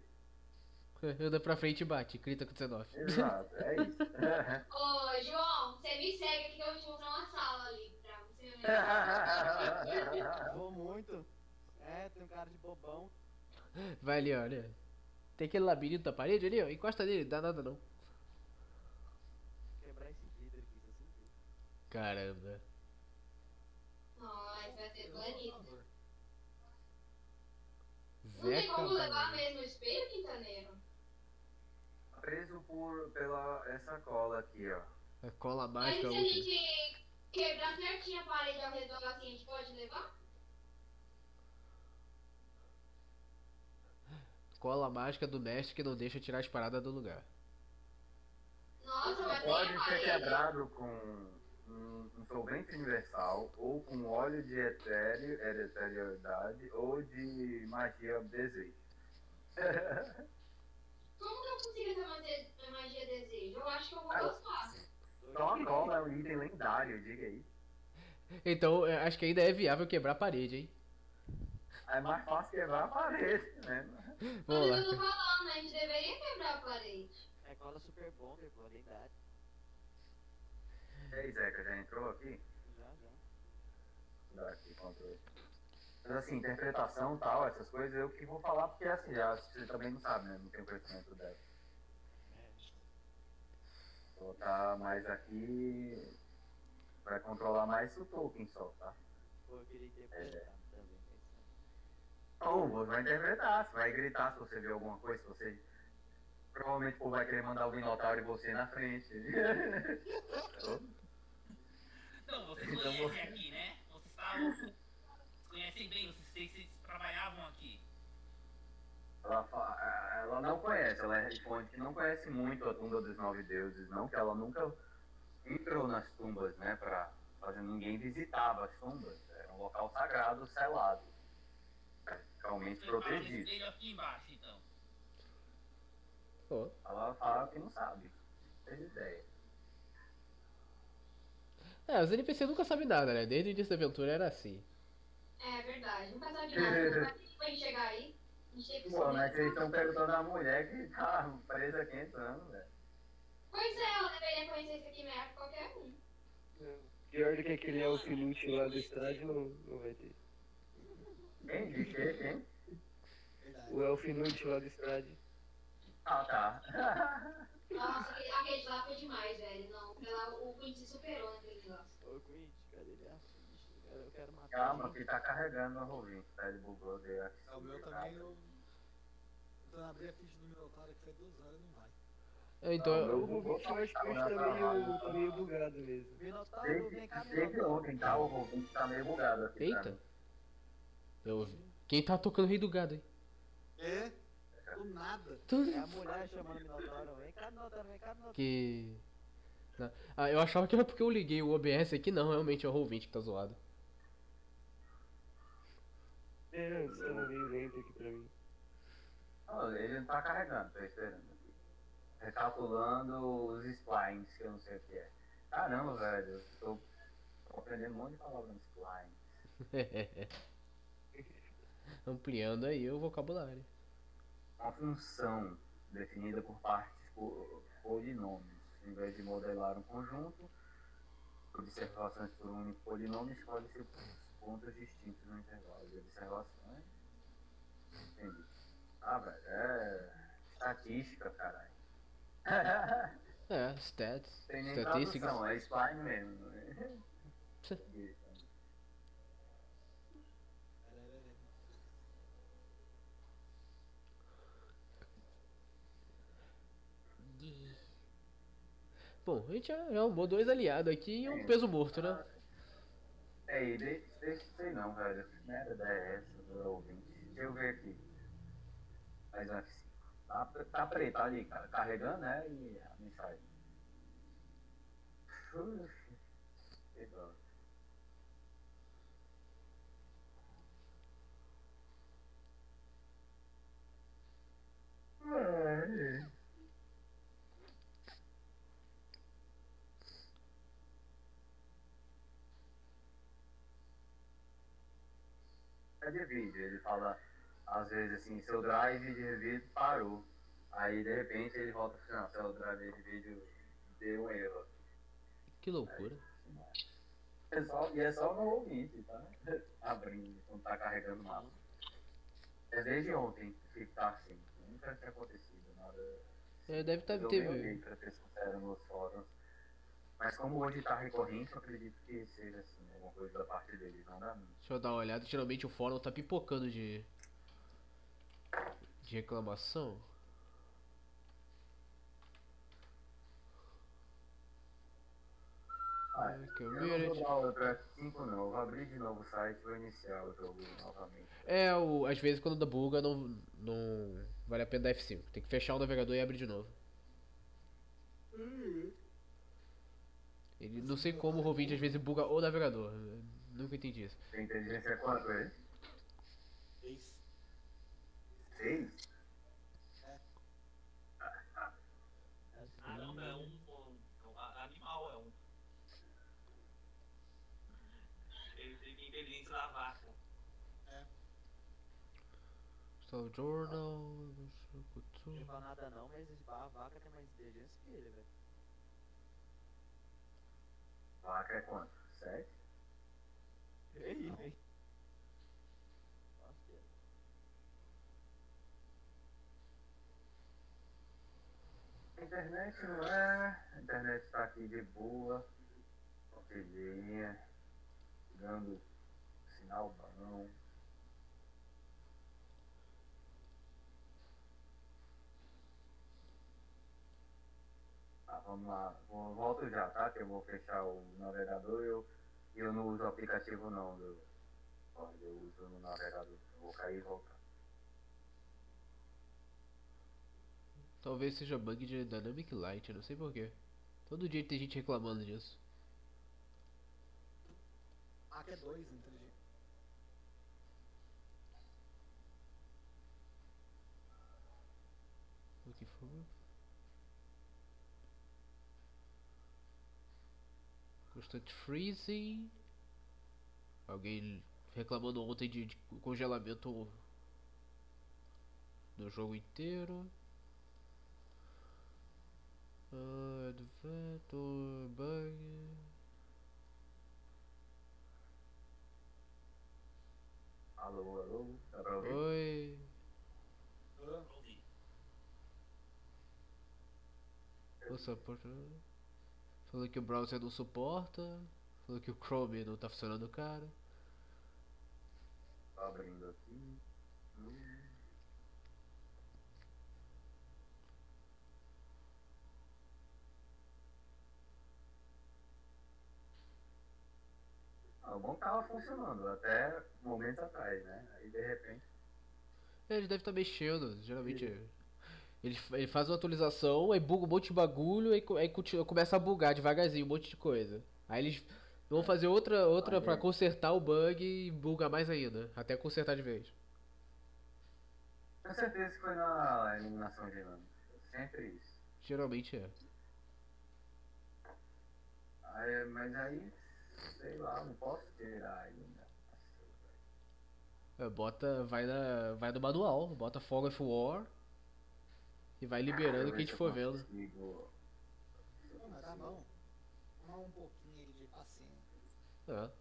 Anda pra frente e bate, grita com 19. Exato, é isso. Ô, João, você me segue aqui que eu vou te mostrar uma sala ali pra você me ver. Vou muito. É, tem um cara de bobão. Vai ali, olha. Tem aquele labirinto da parede ali, ó. Encosta nele, dá nada não. Vou quebrar esse vidro aqui, se eu sentir. Caramba. Nossa, vai ser bonito. Não tem como levar mesmo o espelho, Quintaneiro? Preso pela essa cola aqui, ó. A cola mágica. Mas se a gente quebrar certinho a parede ao redor assim, a gente pode levar? Cola mágica do mestre que não deixa tirar as paradas do lugar. Nossa, mas pode ser quebrado com um solvente universal, ou com óleo de eterealidade, ou de magia desejo. Como que eu consigo fazer magia desejo? Eu acho que eu vou gostar. Só a cola é um item lendário, diga aí. Então, acho que ainda é viável quebrar a parede, hein? É mais fácil quebrar a parede, né? Mas eu tô falando, a gente deveria quebrar a parede. É cola super bomba, pô, lendário. E aí, Zeca, já entrou aqui? Já. Dá aqui, controle. Mas assim, interpretação e tal, essas coisas eu que vou falar porque assim, já você também não sabe, né? Não tem conhecimento dela. Vou botar mais aqui. Pra controlar mais o Tolkien só, tá? Eu queria interpretar também. Ou você vai interpretar, você vai gritar se você vê alguma coisa, se você... Provavelmente o povo vai querer mandar o Minotauro e você na frente. Não, você então, conhece você... aqui, né? Vocês estavam... conhecem bem, vocês trabalhavam aqui. Ela não conhece, ela responde que não conhece muito a tumba dos 9 deuses, não, que ela nunca entrou nas tumbas, né, pra fazer, ninguém visitava as tumbas, era um local sagrado, selado, realmente protegido. Ele aqui embaixo, então. Oh. Ela fala que não sabe, não tem ideia. É, os NPCs nunca sabem nada, né, desde o início da aventura era assim. É verdade, nunca sabe nada, mas quem vai chegar aí? Pô, mas vocês estão perguntando a mulher que tá presa aqui entrando, velho. Pois é, ela deveria conhecer isso aqui melhor que qualquer um. É, pior do que aquele alfinute lá do estádio não vai ter. Quem? De quê? Quem? O alfinute lá do estádio. Ah, tá. Nossa, aquele lá foi demais, velho. Não, o Quint se superou naquele negócio. Ô, Quint, cadê ele? Eu quero matar. Calma, ele tá carregando a rovinha, tá? Ele bugou dele. É, o meu também, eu tentando abrir a ficha do meu otário que foi 2 horas e não vai. Então, o Rubinho foi tá meio bugado mesmo. Minotauro, vem cá, Minotauro. Tá, o Rubinho tá meio bugado aqui. Eita. Eu, quem tá tocando o Rei do Gado aí? É? Do nada. É a mulher chamando o Minotauro. Vem cá, Minotauro, vem cá, Minotauro. Que... Ah, eu achava que era porque eu liguei o OBS aqui, não, realmente é o Roll20 que tá zoado. É, você tá meio lento aqui pra mim. Não, ele não tá carregando, tô esperando aqui. Recalculando os splines, que eu não sei o que é. Caramba, velho, eu tô aprendendo um monte de palavras no splines. Ampliando aí o vocabulário. Uma função definida por partes polinômios. Em vez de modelar um conjunto, observações por um único polinômio, escolhe-se pontos distintos no intervalo de observações. Entendi. Ah, velho, é... estatística, caralho. É, stats. Tem nem estatística. Tradução, é spine mesmo, né? Bom, a gente já arrumou 2 aliados aqui e um peso morto, né? É, e deixa sei não, velho. Que merda é essa do ouvinte? Deixa eu ver aqui. Mais um F5. Tá preto, tá ali, cara. Carregando, né? E a mensagem. Que droga. De vídeo, ele fala às vezes assim, seu drive de vídeo parou, aí de repente ele volta a funcionar, seu drive de vídeo deu um erro. Que loucura. Aí, e é só no ouvinte, tá? Abrindo, quando tá carregando o mapa. É desde ontem que tá assim, nunca tinha acontecido nada. É, deve estar tendo. Pra vocês considerarem nos fóruns. Mas como hoje tá recorrente, eu acredito que seja assim, alguma coisa da parte dele, não dá. Deixa eu dar uma olhada, geralmente o fórum tá pipocando de reclamação. Ah, eu não vou dar o F5 não, eu vou abrir de novo o site e vou iniciar o jogo novamente. É, às vezes quando dá buga não vale a pena dar F5, tem que fechar o navegador e abrir de novo. Ele não sei como o Roll20 às vezes buga o navegador. Eu nunca entendi isso. Tem inteligência 4 aí? 6. 6? É. Caramba, é um animal, é um. Ele tem inteligência da vaca. É. Só Journal. Não fala nada não, mas a vaca tem mais inteligência que ele, velho. Vaca é quanto? 7? Ei! A internet não é... A internet tá aqui de boa. Pedrinha, dando sinal balão. Vamos lá, volto já, tá? Que eu vou fechar o navegador e eu não uso o aplicativo não. Eu uso no navegador, eu vou cair e voltar. Talvez seja bug de Dynamic Light, não sei porquê. Todo dia tem gente reclamando disso. Ah, que é 2, entendi. O que foi? Constante freezing. Alguém reclamando ontem de congelamento do jogo inteiro. Adventure bug. Alô, alô, dá pra ouvir? Oi. Nossa, porta. Falou que o browser não suporta. Falou que o Chrome não tá funcionando, cara. Tá abrindo aqui. O bom tava funcionando até momentos atrás, né? Aí de repente. Ele deve estar mexendo, geralmente. Ele faz uma atualização, aí buga um monte de bagulho, aí continua, começa a bugar devagarzinho um monte de coisa. Aí eles vão fazer outra pra consertar o bug e buga mais ainda, até consertar de vez. Com certeza que foi na eliminação dinâmica, sempre isso. Geralmente é. Aí, mas aí, sei lá, não posso tirar ainda. Bota, vai no manual, bota Fog of War. E vai liberando o que a gente for vendo. Tá bom. Tomar um pouquinho de paciência. É.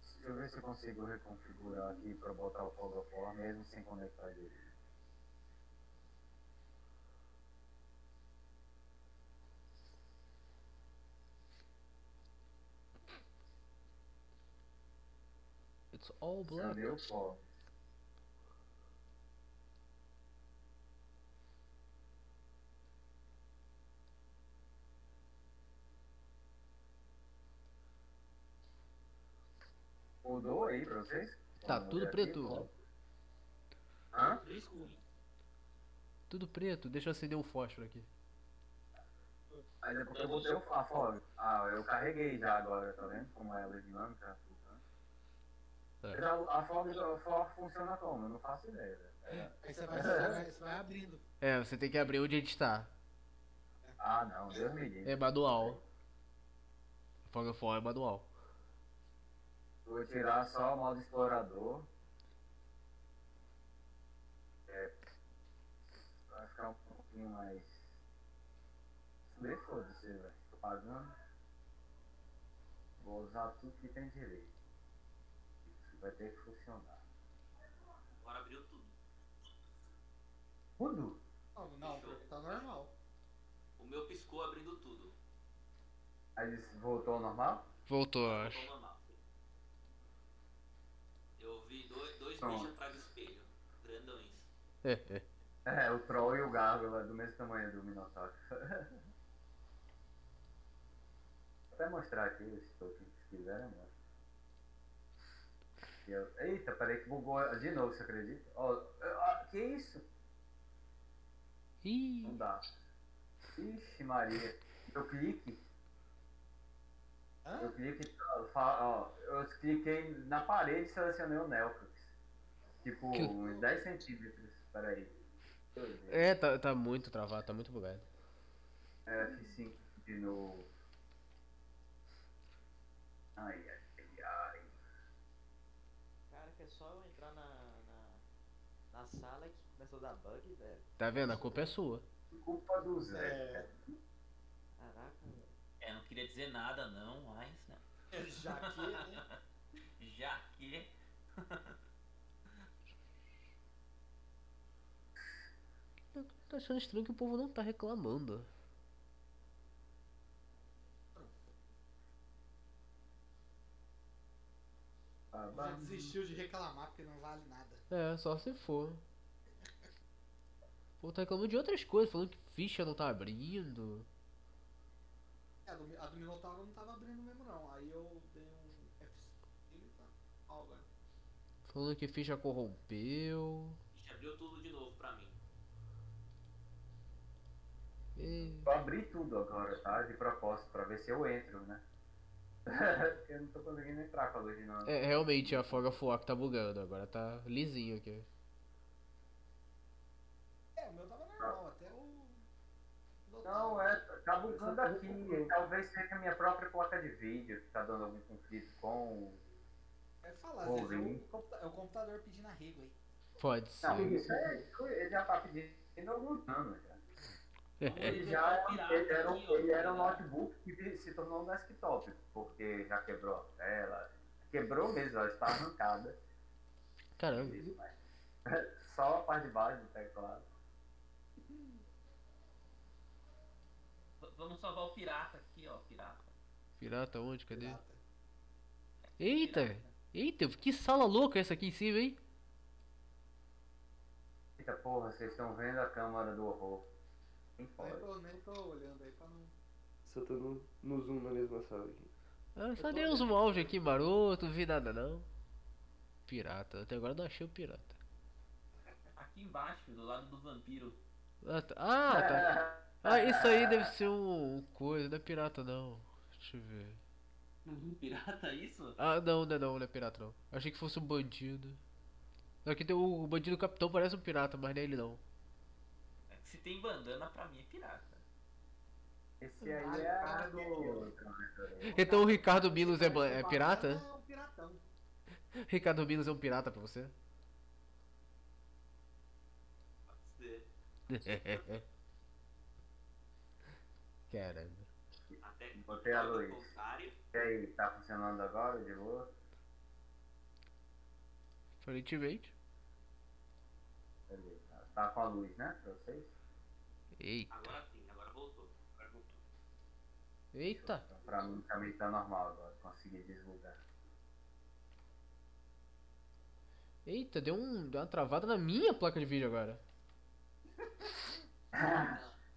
Deixa eu ver se eu consigo reconfigurar aqui pra botar o Fog of War mesmo sem conectar ele. It's all black. Cadê o pó? Mudou aí pra vocês? Tá tudo preto. Hã? Tudo preto, deixa eu acender um fósforo aqui. Aí depois eu botei o fósforo. Ah, eu carreguei já agora, tá vendo? Como ela é dinâmica. A fósforo funciona como? Eu não faço ideia. Aí você vai abrindo. É, você tem que abrir onde a gente tá. Ah não, Deus me livre. É manual. Fósforo é manual. Vou tirar só o modo explorador. Vai ficar um pouquinho mais. Foda-se, velho. Tô pagando. Vou usar tudo que tem direito. Isso vai ter que funcionar. Agora abriu tudo. Tudo? Não, tá normal. O meu piscou abrindo tudo. Aí voltou ao normal? Voltou, acho. Voltou ao normal. Eu vi dois bichos atrás do espelho, grandões. É, o troll e o gárgula do mesmo tamanho do Minotauro. Vou até mostrar aqui esse token, se quiser, mano. Eita, peraí que bugou de novo, você acredita? Ó, que isso? Ih. Não dá. Ixi, Maria. Eu clique. Eu cliquei, ó, eu cliquei na parede e selecionei o Nelcrox. Tipo, uns 10 centímetros, peraí. É, tá muito travado, tá muito bugado. É, F5 de novo. Ai. Cara, que é só eu entrar na sala que começou a dar bug, velho. Tá vendo? A culpa é sua. Culpa do Zé. Caraca, velho. É, não queria dizer nada não, mas né? Já que, né? Já que. Eu tô achando estranho que o povo não tá reclamando. reclamar porque não vale nada. É, só se for. Pô, tá reclamando de outras coisas, falando que ficha não tá abrindo. É, a do Minotauro não tava abrindo mesmo não. Aí eu dei um F5 e tá. Ó, velho. Falando que ficha corrompeu. Ixi, abriu tudo de novo pra mim. E... eu abri tudo agora, tá? De propósito, pra ver se eu entro, né? Eu não tô conseguindo entrar com a luz de nada. É, realmente, a Fog of War que tá bugando, agora tá lisinho aqui. É, o meu tava normal, até o... não, é, tá bugando aqui, talvez seja a minha própria placa de vídeo que tá dando algum conflito com... é falar, às vezes é o computador pedindo arrego aí. Pode ser. Não, isso é, ele já tá pedindo algum dano, já. Ele era um notebook que se tornou um desktop, porque já quebrou a tela, quebrou mesmo, ela está arrancada. Caramba. Só a parte de baixo do teclado. Vamos salvar o pirata aqui, ó, pirata. Pirata onde? Cadê? Pirata. Eita, pirata. Eita, que sala louca essa aqui em cima, hein? Eita porra, vocês estão vendo a câmara do horror. Nem tô olhando aí pra não. Só tô no zoom na mesma sala aqui. Ah, só dei uns molde aqui maroto, não vi nada não. Pirata, até agora não achei o pirata. Aqui embaixo, do lado do vampiro. Ah, tá. Ah, tá. Ah, isso aí deve ser um coisa, não é pirata não. Deixa eu ver. Pirata isso? Ah, não é pirata não. Achei que fosse um bandido. Aqui tem o bandido capitão, parece um pirata, mas nem ele não. Se tem bandana, pra mim é pirata. Esse aí é a do... então o Ricardo Milos é pirata? É um piratão. Ricardo Milos é um pirata pra você? Pode ser. Caramba. Até que botei a luz. E aí, tá funcionando agora de boa? Aparentemente. Beleza, tá com a luz, né, pra vocês? Eita. Agora sim, agora voltou. Agora voltou. Eita! Então, pra mim também tá normal agora, consegui desligar. Eita, deu uma travada na minha placa de vídeo agora.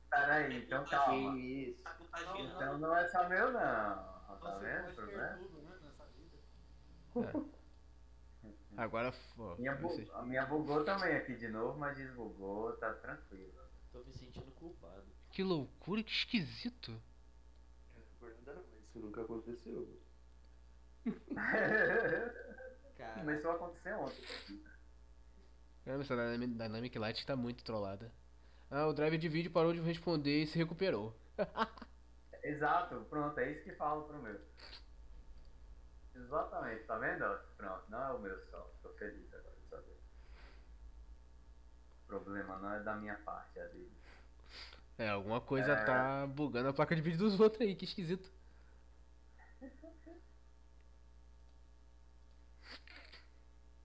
Peraí, então calma. Então não é só meu não. Tá vendo o problema? É. Agora foda. A minha bugou também aqui de novo, mas desbugou, tá tranquilo. Tô me sentindo culpado. Que loucura, que esquisito. Isso nunca aconteceu. Cara. Começou a acontecer ontem. Caramba, essa Dynamic Light tá muito trollada. Ah, o drive de vídeo parou de responder e se recuperou. Exato, pronto, é isso que falo pro meu. Exatamente, tá vendo? Pronto, não é o meu só, tô feliz agora de saber. O problema não é da minha parte, é dele. É, alguma coisa tá bugando a placa de vídeo dos outros aí, que esquisito.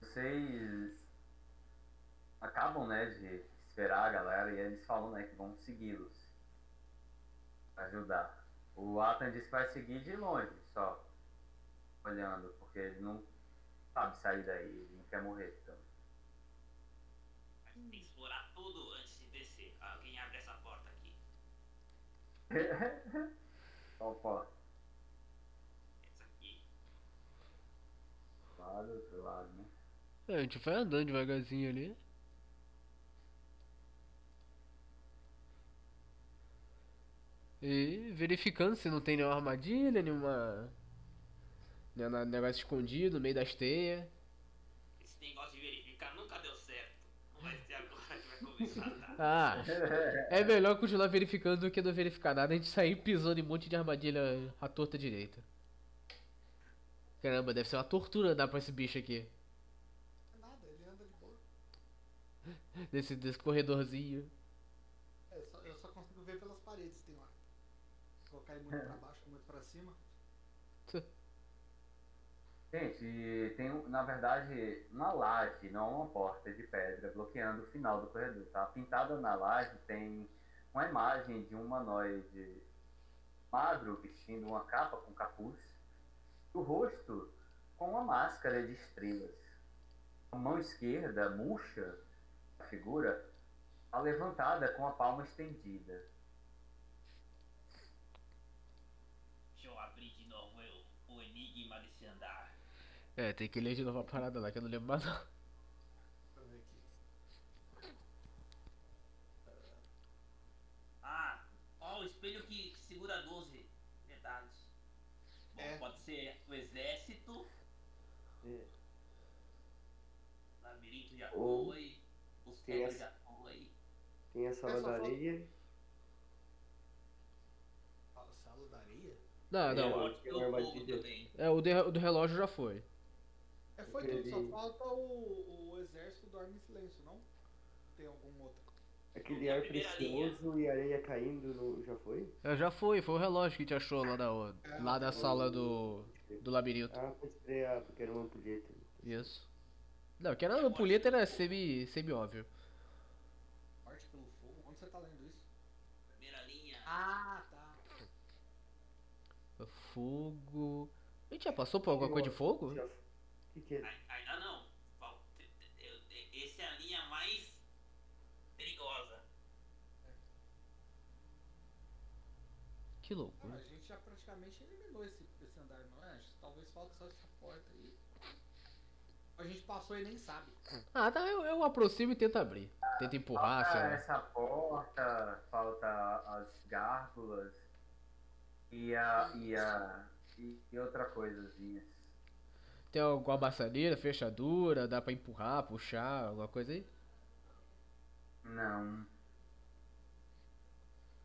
Vocês acabam, né, de esperar a galera e eles falam, né, que vão segui-los. Ajudar. O Atan disse que vai seguir de longe, só. Olhando, porque ele não sabe sair daí, ele não quer morrer, então. A gente tem que explorar tudo antes de descer. Alguém abre essa porta aqui. Qual porta? Essa aqui. Lá do outro lado, né? É, a gente vai andando devagarzinho ali. E verificando se não tem nenhuma armadilha, nenhuma... negócio escondido no meio das teias. Esse negócio de verificar nunca deu certo. Não vai ser agora que vai começar nada. Ah, é melhor continuar verificando do que não verificar nada. A gente sair pisando em um monte de armadilha à torta direita. Caramba, deve ser uma tortura andar pra esse bicho aqui. É nada, ele anda de boa. Desse corredorzinho. É, eu só consigo ver pelas paredes, tem lá. Se colocar ele muito pra baixo, muito pra cima. Gente, tem, na verdade, na laje, não uma porta de pedra, bloqueando o final do corredor, tá? Pintada na laje tem uma imagem de um humanoide magro vestindo uma capa com capuz, o rosto com uma máscara de estrelas. a mão esquerda murcha, a figura, a levantada com a palma estendida. Deixa eu abrir de novo o enigma desse andar. É, tem que ler de novo a parada lá que eu não lembro mais não. Ah, ó, o espelho que segura 12 verdade. Bom, é. Pode ser o exército, labirinto de Atoe, os templos de Atoe. Tem a sala da areia. A sala da areia? Não, não. É, o do relógio já foi. É, foi tudo, só falta o exército dorme em silêncio, não? Tem algum outro? Aquele ar precioso e areia caindo no... já foi? É, já foi o relógio que te achou lá da sala do labirinto. Ah, pode estrear, porque era uma ampulheta. Isso. Não, que era uma ampulheta, era semi-óbvio. Morte pelo fogo? Onde você tá lendo isso? Primeira linha. Ah, tá. Fogo... A gente já passou por alguma coisa de fogo? O que é? Ainda não. Essa é a linha mais... perigosa. Que loucura. Ah, a gente já praticamente eliminou esse andar, não é? Talvez falte só essa porta aí. A gente passou e nem sabe. Ah, tá. Eu aproximo e tento abrir. Tento empurrar, falta essa porta, falta as gárgulas e outra coisazinha. Tem alguma maçaneira, fechadura, dá pra empurrar, puxar, alguma coisa aí? Não.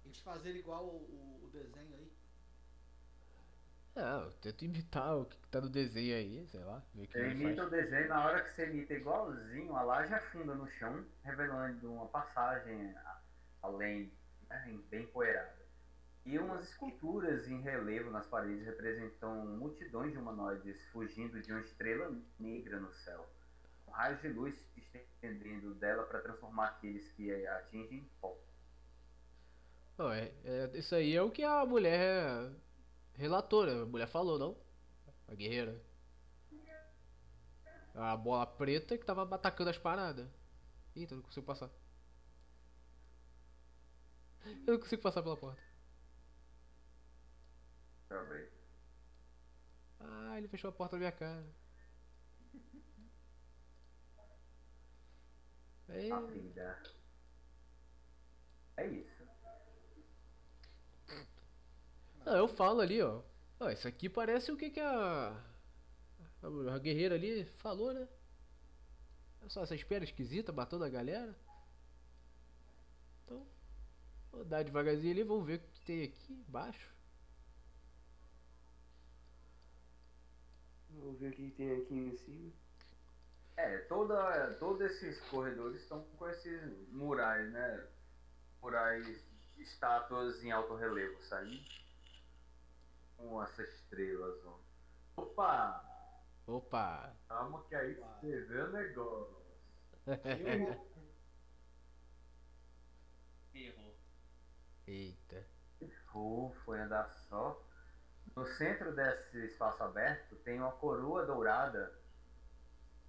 A gente fazer igual o desenho aí? Ah, eu tento imitar o que tá no desenho aí, sei lá. Eu imito o desenho, na hora que você imita igualzinho, a laje afunda no chão, revelando uma passagem além, né, bem poeirada. E umas esculturas em relevo nas paredes representam multidões de humanoides fugindo de uma estrela negra no céu. Raios de luz estendendo dela para transformar aqueles que a atingem em pó. Oh, isso aí é o que a mulher relatora, a mulher falou, não? A guerreira. A bola preta que tava atacando as paradas. Eita, não consigo passar. Eu não consigo passar pela porta. Também. Ah, ele fechou a porta na minha cara. É isso. Ah, eu falo ali, ó. Ah, isso aqui parece o que a guerreira ali falou, né? Olha só essa espera esquisita batendo a galera. Então, vou dar devagarzinho ali, vamos ver o que tem aqui embaixo. Vou ver o que tem aqui em cima. É, todos esses corredores estão com esses murais, né? Murais, estátuas em alto relevo, sabe? Com essas estrelas, ó. Opa! Opa! Calma que aí você vê o negócio. Errou. Eita. Errou, foi andar só. No centro desse espaço aberto tem uma coroa dourada.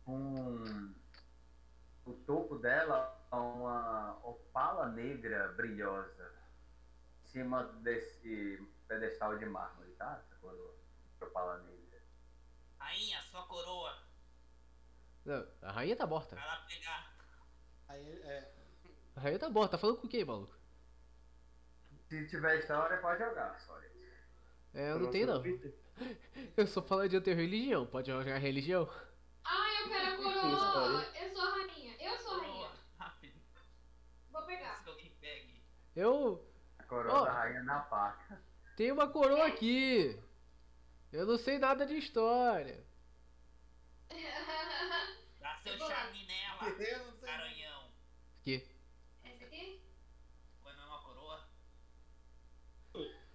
O topo dela uma opala negra brilhosa em cima desse pedestal de mármore, tá? Essa coroa, opala negra. Rainha, sua coroa. Não, a rainha tá morta. Vai lá pegar. Aí, a rainha tá morta, tá falando com quem, maluco? Se tiver história, pode jogar, só gente. É, eu não tenho não. Eu só falo de eu ter religião, pode jogar religião? Ah, eu quero a coroa! Eu sou a rainha! Eu sou a rainha! Vou pegar! Eu... A coroa da rainha na faca! Tem uma coroa aqui! Eu não sei nada de história! Dá seu charme nela! Garanhão! Que? Essa aqui? Foi mesmo a coroa?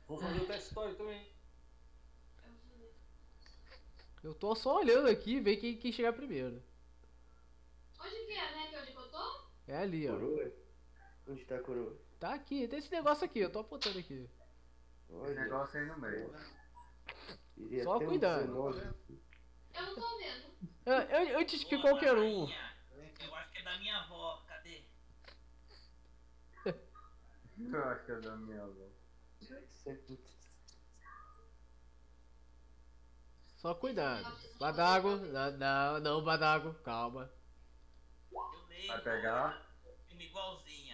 Vou fazer o teste história também! Eu tô só olhando aqui, ver quem chegar primeiro. Onde que é, né? Que é onde que eu tô? É ali, ó. Coroa? Onde tá a coroa? Tá aqui, tem esse negócio aqui, eu tô apontando aqui. Olha. Esse negócio aí no meio. Só cuidado. Eu não tô vendo. Antes que qualquer um. Eu acho que é da minha avó, cadê? Eu acho que é da minha avó. Só cuidado. Badago, não, Badago, calma. Eu leio. Vai pegar? Igualzinha.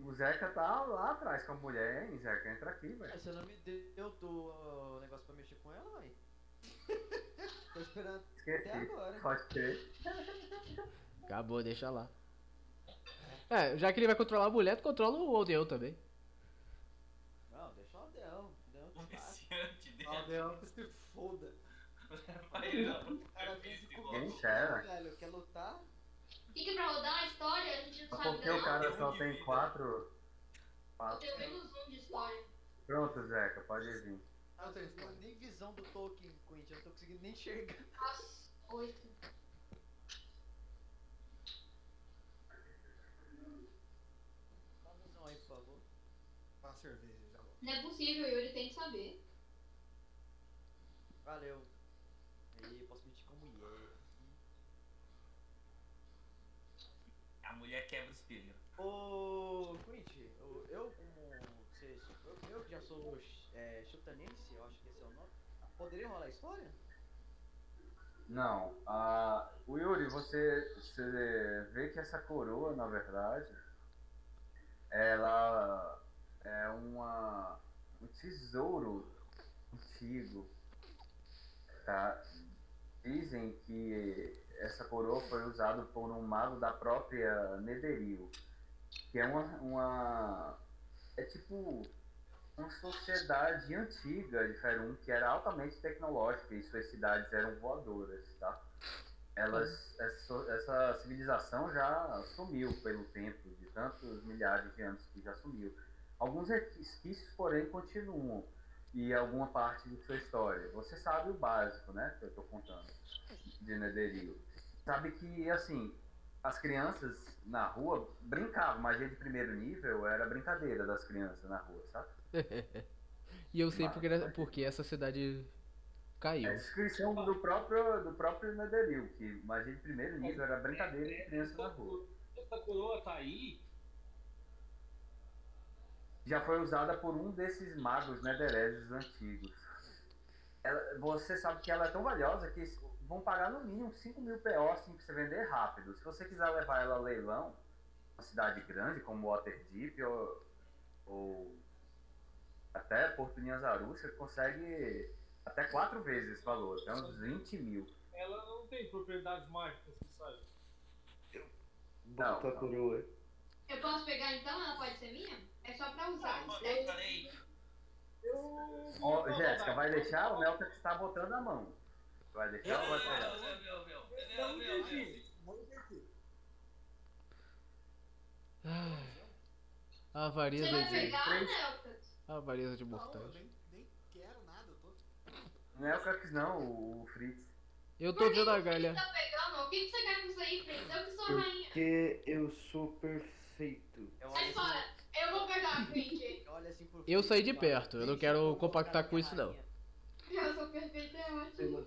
O Zeca tá lá atrás com a mulher, hein? Zeca, entra aqui, velho. Você não me deu o negócio pra mexer com ela, velho? Tô esperando. Esqueci. Até agora. Pode ser. Acabou, deixa lá. É, já que ele vai controlar a mulher, tu controla o Aldeão também. Não, deixa o Aldeão. O Aldeão que se foda. O cara vem se conversar, velho. Quer lutar? Fica pra rodar a história, a gente não sabe. Porque o cara só tem 4. Eu tenho menos 1 de história. Pronto, Zeca, pode vir. Ah, eu tô conseguindo nem visão do Tolkien, Quint, eu não tô conseguindo nem enxergar. Nossa, 8. Dá uma visão aí, por favor. Dá uma cerveja, já volto. Não é possível, Yuri tem que saber. Valeu. Aí, posso mentir com mulher. A mulher quebra o espelho. Ô, Quint, eu como vocês, eu que já sou chutanense, eu acho que esse é o nome, poderia rolar a história? Não, o Yuri, você vê que essa coroa, na verdade, ela é um tesouro antigo, tá? Dizem que essa coroa foi usada por um mago da própria Netheril, que é é tipo uma sociedade antiga de Faerûn, que era altamente tecnológica e suas cidades eram voadoras, tá? Essa civilização já sumiu pelo tempo, de tantos milhares de anos que já sumiu. Alguns resquícios, porém, continuam. E alguma parte de sua história. Você sabe o básico, né? Que eu tô contando de Netheril. Sabe que, assim, as crianças na rua brincavam. Magia de primeiro nível era a brincadeira das crianças na rua, sabe? E eu sei porque essa cidade caiu. É a descrição do próprio Netheril, que magia de primeiro nível era a brincadeira de crianças na rua. Essa coroa tá aí. Já foi usada por um desses magos netherezes antigos. Você sabe que ela é tão valiosa que vão pagar no mínimo 5.000 PO assim, pra você vender rápido. Se você quiser levar ela a leilão, uma cidade grande como Waterdeep ou até Porto Inhazaru, você consegue até 4 vezes esse valor, até uns 20 mil. Ela não tem propriedades mágicas, você sabe? Não. Coroa. Eu posso pegar então? Ela pode ser minha? É só pra usar. Jéssica, vai deixar? O Melka está botando a mão. Vai deixar ou vai pegar? Vamos ver. A avareza de... Você vai pegar, Melka? A avareza de mortal. Não, eu nem quero nada. Melka não, o Fritz. Eu tô vendo a galha. O que você quer com isso aí, Fritz? Eu que sou rainha. Porque eu sou perfeito. Sai fora. Eu vou pegar a Quint. Eu saí de perto, eu não quero compactar com isso não. Eu sou perfeito, é ótimo.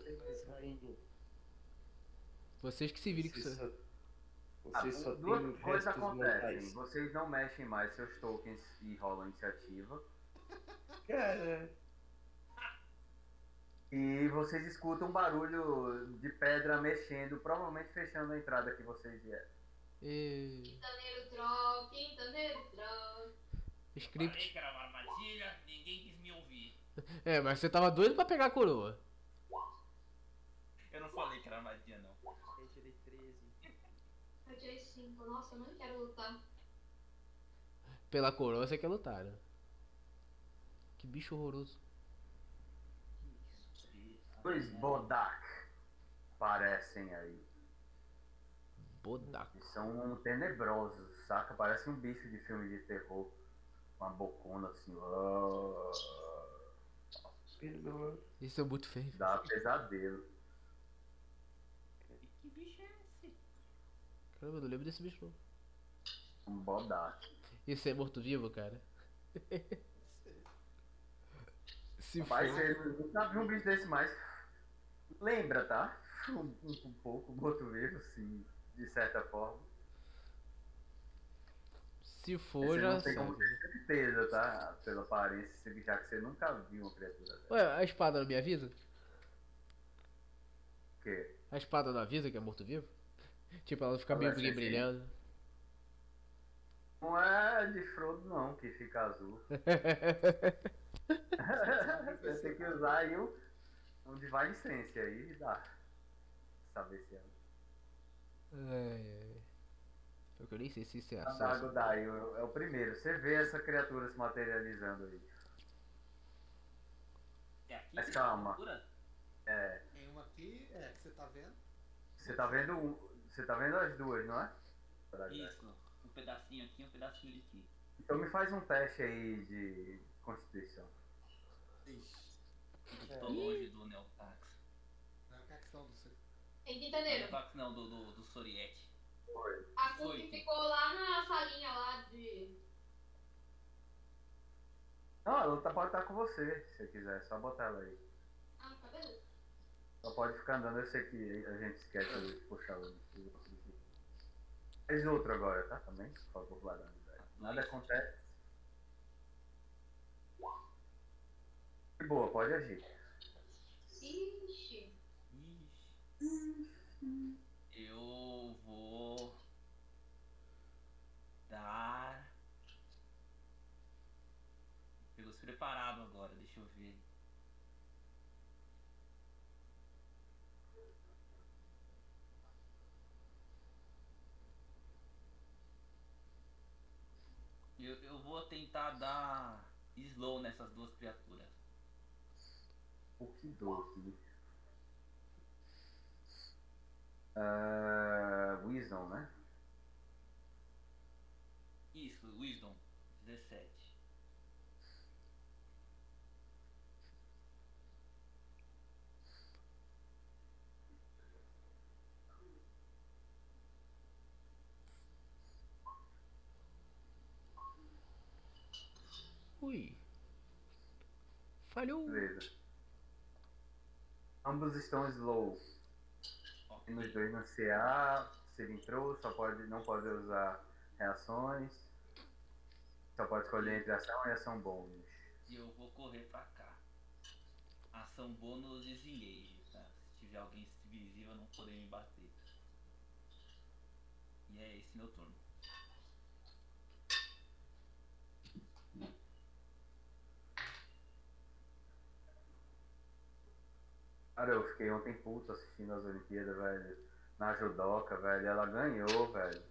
Vocês que se virem com isso. Duas coisas acontecem, vocês não mexem mais seus tokens e rolam iniciativa. Cara. E vocês escutam um barulho de pedra mexendo, provavelmente fechando a entrada que vocês vieram. Quintaneiro troll. Script. Eu parei armadilha, ninguém quis me ouvir. É, mas você tava doido pra pegar a coroa. Eu não falei que era armadilha, não. Eu tirei 13. Eu tirei 5, nossa, eu não quero lutar. Pela coroa você quer lutar, né? Que bicho horroroso. Dois Bodak aparecem aí. Bodak. São tenebrosos, saca? Parece um bicho de filme de terror. Uma bocona assim. Oh. Isso é muito feio. Dá pesadelo. Que bicho é esse? Caramba, eu não lembro desse bicho. Um Bodak. Isso é morto-vivo, cara. Se parceiro, for... nunca vi um bicho desse mais. Lembra, tá? Um pouco morto-vivo, sim, de certa forma. Se for, você já não tem sabe. Como ter certeza, tá? Pela aparência, já que você nunca viu uma criatura dessa. Ué, a espada não me avisa? O quê? A espada não avisa que é morto-vivo? Tipo, ela fica meio brilhando. Assim. Não é de Frodo não, que fica azul. Você tem que usar aí um Divine Sense aí e dá. Saber se é. Porque eu nem sei se isso é acesso. É o primeiro. Você vê essa criatura se materializando aí. É aqui? Mas calma. É. Tem uma aqui, é, que você tá vendo. Você tá vendo as duas, não é? Isso. Um pedacinho aqui, um pedacinho de aqui. Então me faz um teste aí de Constituição. Isso. Estou longe do Neotax. Neotax não, do Soriete. Tem que entender. Neotax não, do Soriete. Foi. A Cup ficou lá na salinha lá de... Não, ela pode estar com você, se você quiser. É só botar ela aí. Ah, tá beleza. Ela pode ficar andando, eu sei que a gente esquece de puxar o... Faz outro agora, tá? Também? Por favor, barulho, velho. Nada acontece. Que boa, pode agir. Ixi. Eu vou... dar... Pelos preparado agora, deixa eu ver. Eu vou tentar dar slow nessas duas criaturas. O que doce. Wisdom, né? Isso, Wisdom. 17. Ui. Falhou. Beleza. Ambos estão slow. Okay. Nos dois na CA. Se ele entrou, só pode, não pode usar reações. Só pode escolher entre ação e ação bônus. E eu vou correr pra cá. Ação bônus e engage, tá? Se tiver alguém invisível, não poder me bater. E é esse meu turno. Cara, eu fiquei ontem puto assistindo as Olimpíadas, velho, na judoca, velho, ela ganhou, velho.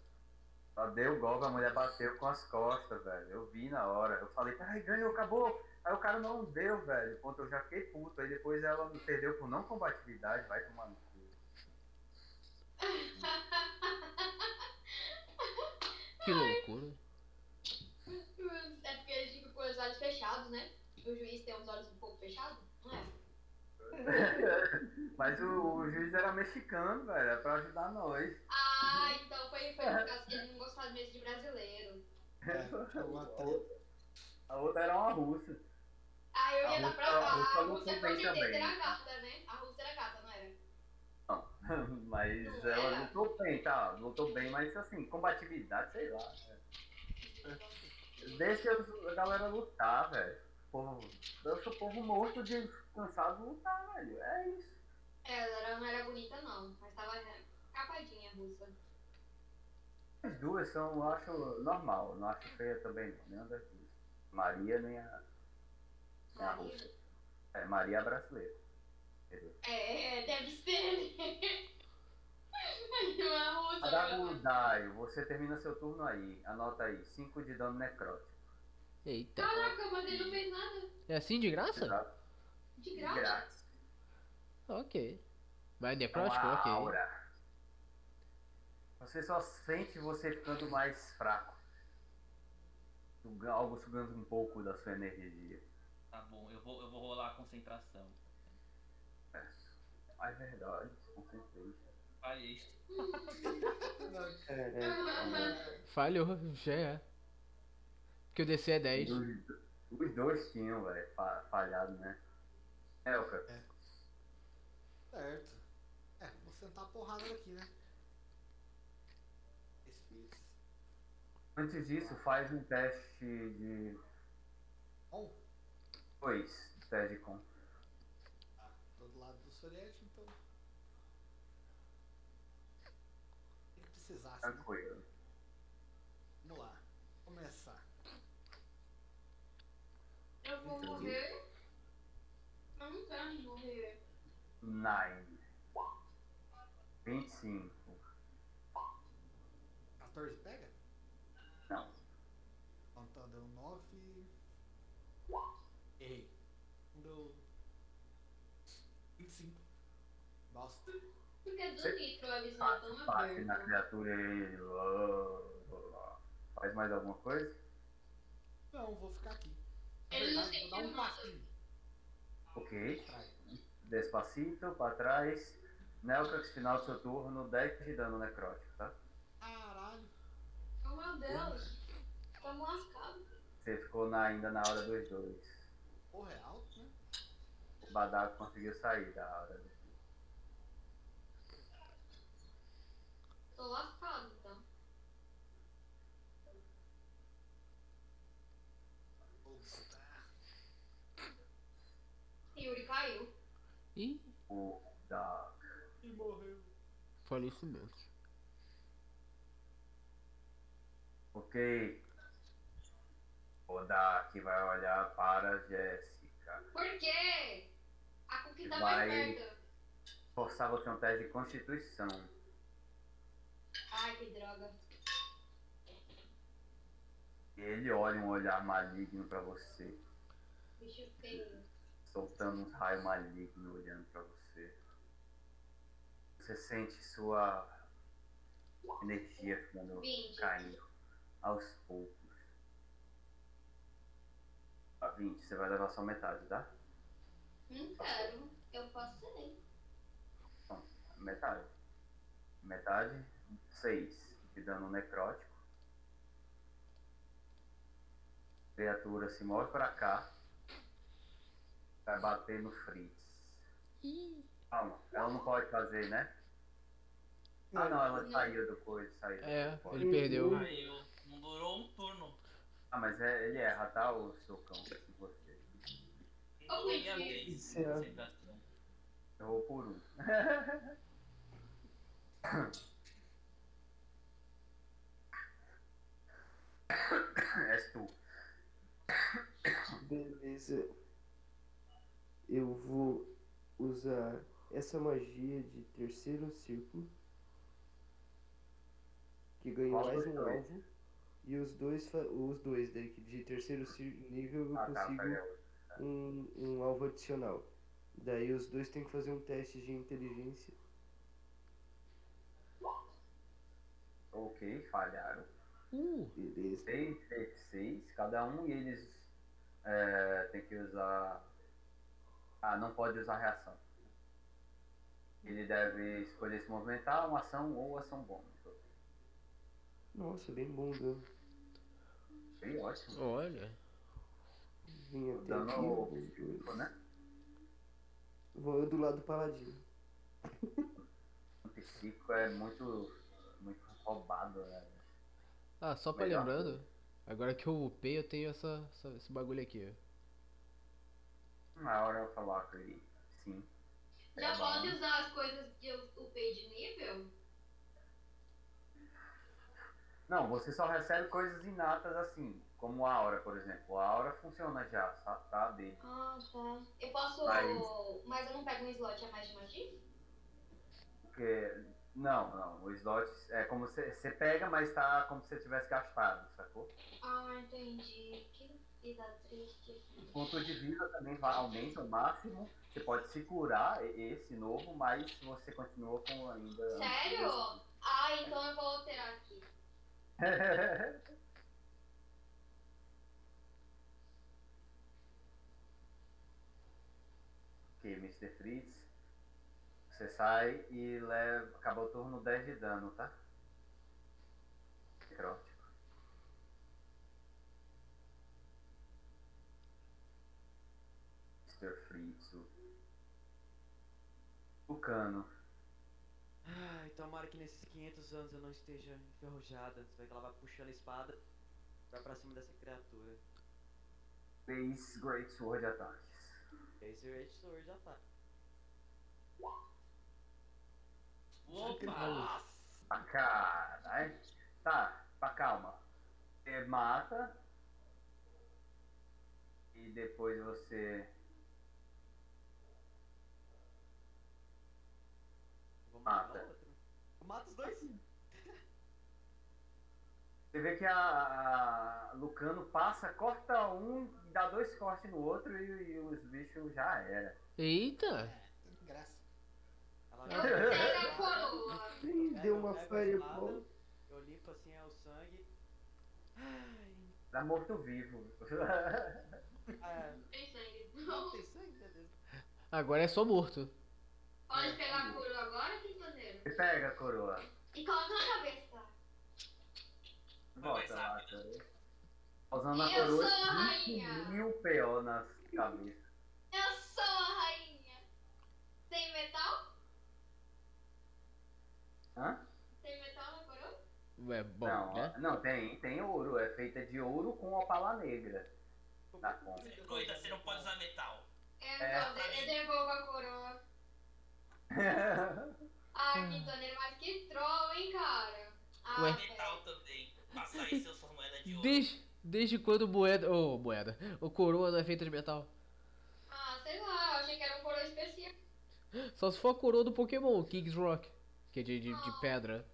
Ela deu golpe, a mulher bateu com as costas, velho, eu vi na hora, eu falei, ai, ganhou, acabou. Aí o cara não deu, velho, ponto, eu já fiquei puto, aí depois ela me perdeu por não combatividade, vai tomar no cu. Que loucura. É porque eles ficam com os olhos fechados, né? O juiz tem os olhos um pouco fechados, não é? Mas o juiz era mexicano, velho, é pra ajudar nós. Ah, então foi por causa que ele não gostava mesmo de brasileiro. A outra era uma russa. Ah, eu ia dar pra lá. A russa é portuguesa, era gata, né? A russa era gata, não era? Não, mas não ela era. Lutou bem, tá? Lutou bem, mas assim, combatividade, sei lá. Velho. Deixa a galera lutar, velho. Deixa o povo morto de cansado lutar, velho. É isso. Ela não era bonita, não, mas tava capadinha, russa. As duas são, eu acho, normal. Não acho feia também, não. Nenhuma das duas. Maria nem a. Nem a russa. É, Maria brasileira. É, deve ser. Não é russa. Adagudaio, você termina seu turno aí. Anota aí: 5 de dano necrótico. Eita. Caraca, mas ele não fez nada. É assim de graça? Exato. De graça? De graça. Ok. Mas necrótico, então, ok. Aura. Você só sente você ficando mais fraco. Algo sugando um pouco da sua energia. Tá bom, eu vou rolar a concentração. É verdade, concentrei. Falhei. Falhou, já é. Porque o DC é 10. Os dois tinham, velho, falhado, né? É, o cara. Certo. É, vou sentar a porrada aqui, né? Antes disso, faz um teste de... Com? Pois, teste de com. Ah, tô do lado do Sorete, então... Ele precisasse, né? Tranquilo. Vamos lá, começar. Eu vou morrer. Não me quero morrer. 9. 25. 14 pega? Não. Então tá, deu 9. Errei. Deu 25. Bosta. Fica do litro, avisar tão aberto. Bate na criatura aí. Faz mais alguma coisa? Não, vou ficar aqui. Ele não tem que dar um. Ok. Despacito, pra trás. Nelcax, final do seu turno, 10 de dano necrótico, tá? Caralho. Oh, meu Deus. Estamos lascados. Você ficou ainda na aura dos dois. Porra, é alto, né? O Badar conseguiu sair da aura dos dois. Tô lascado, então. Yuri caiu. Ih. O Dark. E morreu. Falei isso mesmo. Ok. O Dark vai olhar para Jéssica. Por quê? A cookie tá mais perto. Forçar você um teste de constituição. Ai, que droga. Ele olha um olhar maligno pra você. Bicho feio. Soltando um raio maligno olhando pra você. Você sente sua energia ficando caindo aos poucos. A 20, você vai levar só metade, tá? Não quero, eu passei. Bom, metade. Metade, 6 de dano necrótico. A criatura se move pra cá. Vai bater no Fritz. Calma, ela não pode fazer, né? Ah não, ela saiu do coisa, saiu. É, ele perdeu. Não durou um turno. Ah, mas é, ele erra, tá, o seu cão? Você. Errou por um. És tu. Beleza. Eu vou usar essa magia de terceiro círculo, que ganha mais um alvo, e os dois de terceiro nível eu consigo um alvo adicional. Daí os dois tem que fazer um teste de inteligência. Ok, falharam. Beleza. 6, cada um, e eles tem que usar... Ah, não pode usar reação. Ele deve escolher se movimentar, uma ação ou ação bônus. Nossa, bem bom dano. Bem ótimo. Olha. Vim até dano aqui, né? Vou eu do lado do paladino. O psico é muito roubado, né? Ah, só pra lembrando, agora que eu upei, eu tenho esse bagulho aqui, ó. Na hora eu coloco ele, sim. Já é pode usar as coisas que eu upei de nível? Não, você só recebe coisas inatas assim, como a aura, por exemplo. A aura funciona já, tá dele. Ah, tá. Eu posso... Mas eu não pego um slot a mais de magia? Porque... Não. O slot é como você pega, mas tá como se você tivesse gastado, sacou? Ah, entendi. Que... O ponto de vida também aumenta o máximo. Você pode se curar esse novo, mas você continua com ainda. Sério? Ah, então eu vou alterar aqui. Ok, Mr. Fritz. Você sai e leva. Acaba o turno 10 de dano, tá? Necrótico. Mr. Fritzo. Vulcano. Ai, tomara que nesses 500 anos eu não esteja enferrujada. Você vê que ela vai puxando a espada pra cima dessa criatura. Três Great Sword de ataques. Três Great Sword de ataques. Opa! Ah, caralho. Tá, tá, calma. Você mata. E depois você... Mata. Mata os dois? Você vê que a Lucano passa, corta um, dá dois cortes no outro e os bichos já era. Eita! Graça. Ela deu uma fireball. Eu limpo assim é o sangue. Tá morto-vivo. Tem sangue. Não tem sangue, beleza. Agora é só morto. Pode pegar a coroa agora, que fazer? Pega a coroa. E coloca na cabeça. Volta lá, usando a coroa. Eu sou a rainha. 1000 PO nas cabeças. Eu sou a rainha. Tem metal? Hã? Tem metal na coroa? É bom, não, né? Não, tem ouro. É feita de ouro com opala negra. Na conta. Coita, você não pode usar metal. Eu devolvo a coroa. Ai, Quintoneiro, mas que troll, hein, cara? Ah, metal também. Passar aí seus moedas de ouro. Desde quando moeda. Oh, moeda. O coroa não é feita de metal. Ah, sei lá, eu achei que era um coroa especial. Só se for a coroa do Pokémon, King's Rock, que é de pedra.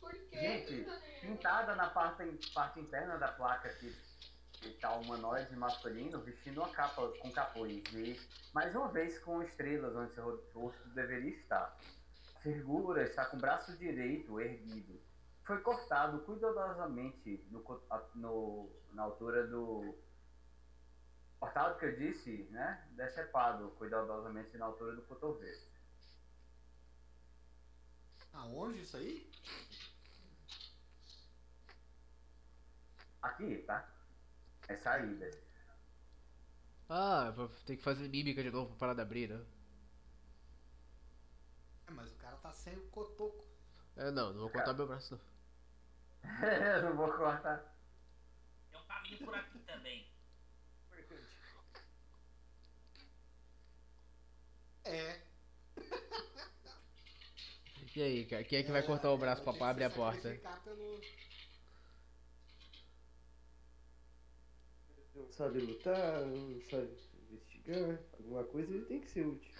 Por quê? Gente, pintada na parte interna da placa aqui. Tá humanoide masculino vestindo uma capa com capuz e mais uma vez com estrelas onde seu rosto deveria estar. A figura está com o braço direito erguido. Foi cortado cuidadosamente na altura do... Cortado que eu disse, né? Decepado cuidadosamente na altura do cotovelo. Aonde isso aí? Aqui, tá? É saída. Ah, vou ter que fazer mímica de novo pra parar de abrir, né? É, mas o cara tá sem o cotoco. É, não vou cortar meu braço, não. Eu não vou cortar. Tem um caminho por aqui também. É. E aí, cara? Quem é que vai cortar o braço pra abrir a porta? Não sabe lutar, não sabe investigar, alguma coisa ele tem que ser útil.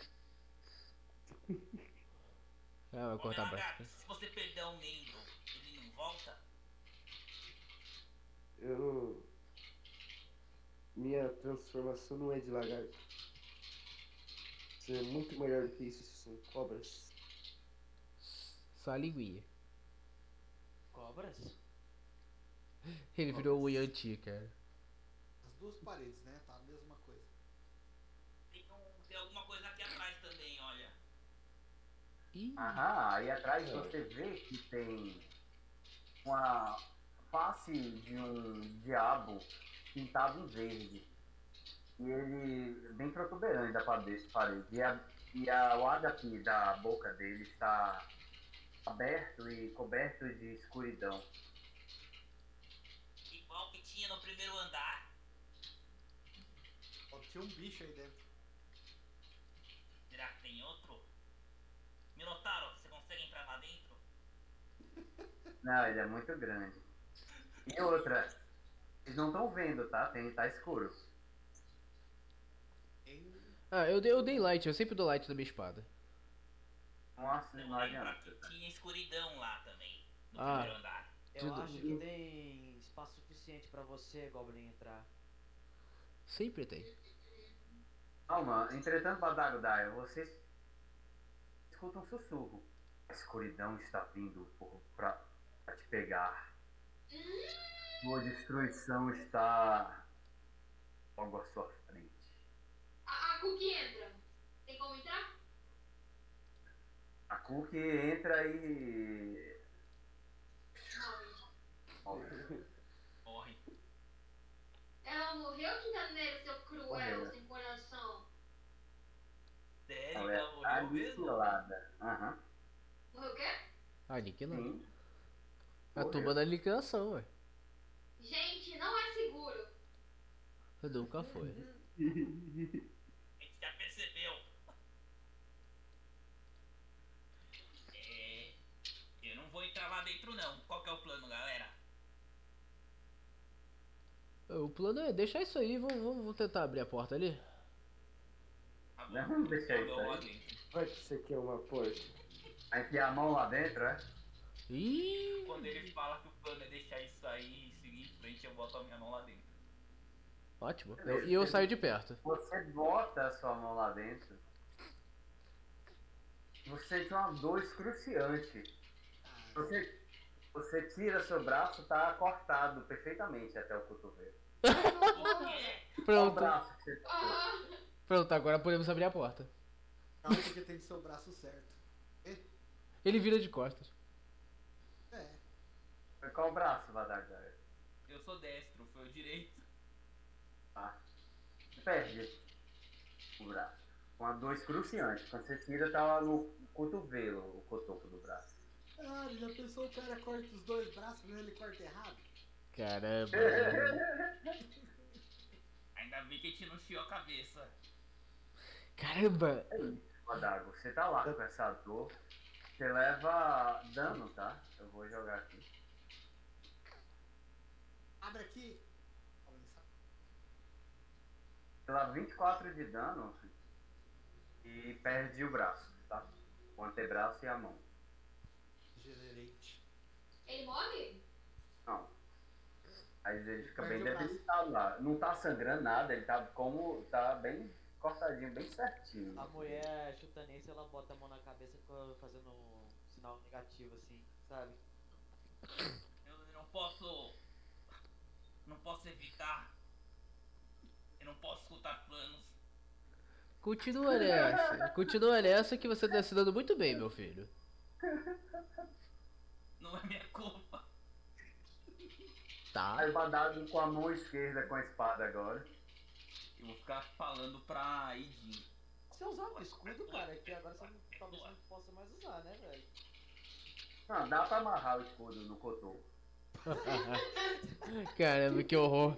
Ah, vai cortar braço. Se você perder um membro, ele não volta? Eu... Minha transformação não é de lagarto. Isso é muito melhor do que isso, são cobras. Só a linguinha. Cobras? Ele virou o Yanti, cara. Duas paredes, né? Tá a mesma coisa. Tem alguma coisa aqui atrás também, olha. Aham, aí atrás você vê que tem uma face de um diabo pintado em verde. E ele bem protuberante da parede. E o lado aqui da boca dele está aberto e coberto de escuridão. Igual que tinha no primeiro andar. Tinha um bicho aí dentro. Será que tem outro? Minotauro, você consegue entrar lá dentro? Não, ele é muito grande. E outra, eles não estão vendo, tá? Tá escuro. Ah, eu dei light, eu sempre dou light na minha espada. Nossa, não adianta. Tinha escuridão lá também, no primeiro andar. Eu acho que tem espaço suficiente pra você, Goblin, entrar. Sempre tem. Calma, entretanto, Badagdai, vocês escutam um sussurro. A escuridão está vindo pra te pegar. Sua destruição está logo à sua frente. A Cookie entra. Tem como entrar? A Cookie entra e... Morre. Ela morreu, Quintaneiro, seu cruel, sem coração. mesmo? Aham. Morreu o quê? Aniquilada. Sim. A turma da aniquilação, ué. Gente, não é seguro. Eu nunca foi. A gente já percebeu. É, eu não vou entrar lá dentro não. Qual que é o plano, galera? O plano é deixar isso aí. Vou tentar abrir a porta ali. Tá bom. Vamos deixar isso aí. Olha isso aqui é uma coisa. Vai ter a mão lá dentro, é? Ih. Quando ele fala que o plano é deixar isso aí e seguir em frente, eu boto a minha mão lá dentro. Ótimo. E eu saio de perto. Você bota a sua mão lá dentro. Você tem uma dor excruciante. Você tira seu braço, tá cortado perfeitamente até o cotovelo. Pronto. O braço que você tirou. Pronto, agora podemos abrir a porta. Calma, porque tem seu braço certo. Ele vira de costas. É. Foi qual braço, Badagara? Eu sou destro, foi o direito. Ah. Perde o braço. Com a dor excruciante. Quando você tira, tá lá no cotovelo, o cotoco do braço. Ah, já pensou o cara corta os dois braços, mas ele corta errado? Caramba. Ainda bem que a gente não fiou a cabeça. Caramba. Madago, você tá lá com essa dor. Você leva dano, tá? Eu vou jogar aqui. Abre aqui. Você leva 24 de dano e perde o braço, tá? O antebraço e a mão. Generate. Ele morre? Não. Aí ele fica bem debilitado lá. Não tá sangrando nada, ele tá como. Tá bem cortadinho, bem certinho. A mulher chutando isso, ela bota a mão na cabeça fazendo um sinal negativo assim, sabe? Eu não posso. Não posso evitar. Eu não posso escutar planos. Continua nessa. Continua nessa que você tá se dando muito bem, meu filho. Não é minha culpa. Tá. Aí badado com a mão esquerda com a espada agora. Eu vou ficar falando pra Idin. Você usava o escudo, cara, que agora você talvez não possa mais usar, né, velho? Não, dá pra amarrar o escudo no cotoco. Caramba, que horror.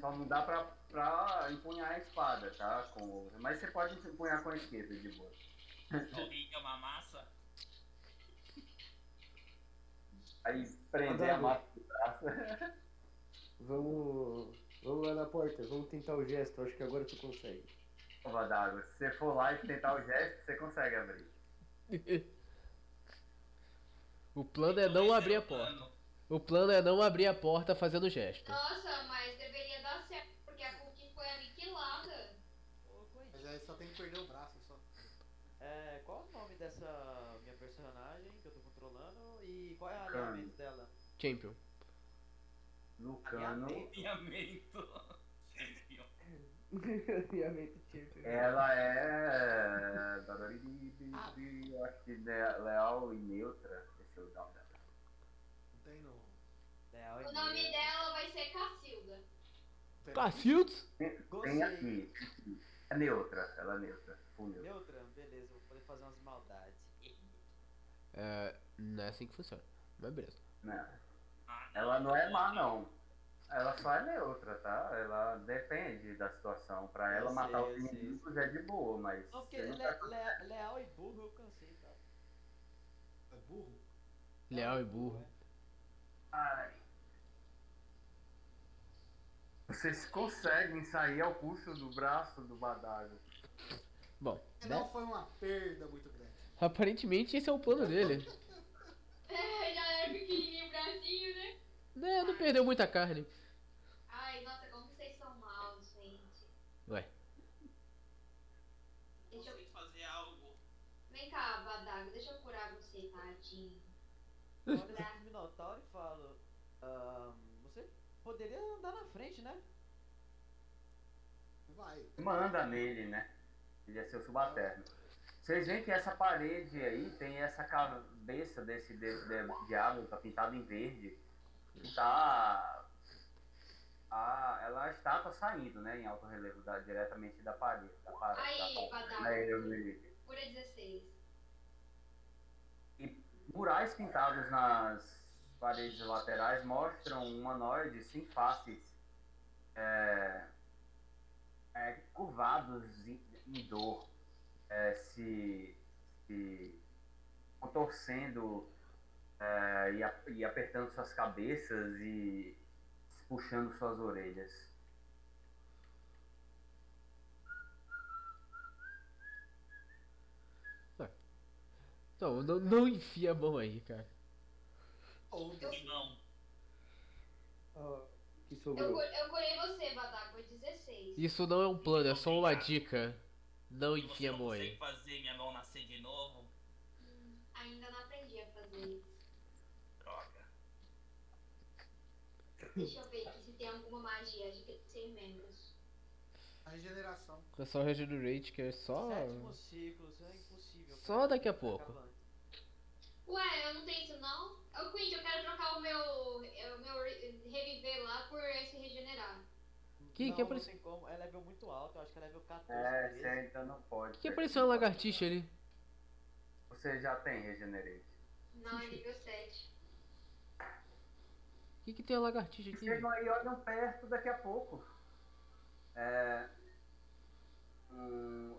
Só não dá pra empunhar a espada, tá? Mas você pode empunhar com a esquerda de boa. É uma massa. Aí prender a massa do braço. Vamos lá na porta, vamos tentar o gesto, acho que agora tu consegue. Vadágua, se você for lá e tentar o gesto, você consegue abrir. O plano é não abrir a porta. O plano é não abrir a porta fazendo gesto. Nossa, mas deveria dar certo, porque a Putin foi aniquilada. Mas aí só tem que perder o braço só. É, qual é o nome dessa minha personagem que eu tô controlando e qual é o alinhamento dela? Champion. Lucano. Alinhamento. Champion. Alinhamento Champion. Ela é. Eu acho que leal e neutra. Deixa eu dar o nome dela. Não tem não. Leal e neutra. O nome dela vai ser Cacilda. Cacilda? Tem aqui. É neutra, ela é neutra. Neutra? Beleza, vou poder fazer umas maldades. É, não é assim que funciona, mas beleza. Não. Ela não é má não. Ela só é neutra, tá? Ela depende da situação. Pra ela matar os inimigos é de boa, mas... Não, porque leal e burro eu cansei, tá? É burro? Leal e burro. Ai. Vocês conseguem sair ao custo do braço do Badago. Bom, não foi uma perda muito grande. Aparentemente esse é o plano dele. É, já era pequenininho o bracinho, né? Não, não perdeu muita carne. Ai, nossa, como vocês são maus, gente. Ué. Deixa eu fazer algo. Vem cá, Badago, deixa eu curar você, tadinho. Eu olho pro Minotauro e falo... você... poderia andar na frente, né? Vai. Manda nele, né? Ele é seu subalterno. Vocês veem que essa parede aí tem essa cabeça desse diabo, tá pintado em verde. E tá... ela está saindo, né? Em alto relevo, diretamente da parede. Aí, Badal. Por tirei 16. E murais pintados nas paredes laterais mostram um humanoide sem faces, curvados em dor, se contorcendo e apertando suas cabeças e puxando suas orelhas. Não, não enfia a mão aí, cara. Não. Eu curei você, Badá, 16. Isso não é um plano, é só uma dica. Não enfia a mão aí. Você não consegue fazer minha mão nascer de novo? Ainda não aprendi a fazer isso. Droga. Deixa eu ver aqui se tem alguma magia de 100 membros. A regeneração. É só regenerate, que é só... 7 ciclos, é impossível. Só daqui a pouco. Ué, eu não tenho isso não? Eu, Quint, eu quero trocar o meu reviver lá por esse regenerar. Que não, apareceu? Não tem como, é level muito alto, eu acho que é level 14. É, então não pode. Que apareceu uma lagartixa ali? Você já tem regenerate. Não, é nível 7. Que tem a lagartixa aqui? Chegam aí, olham perto daqui a pouco.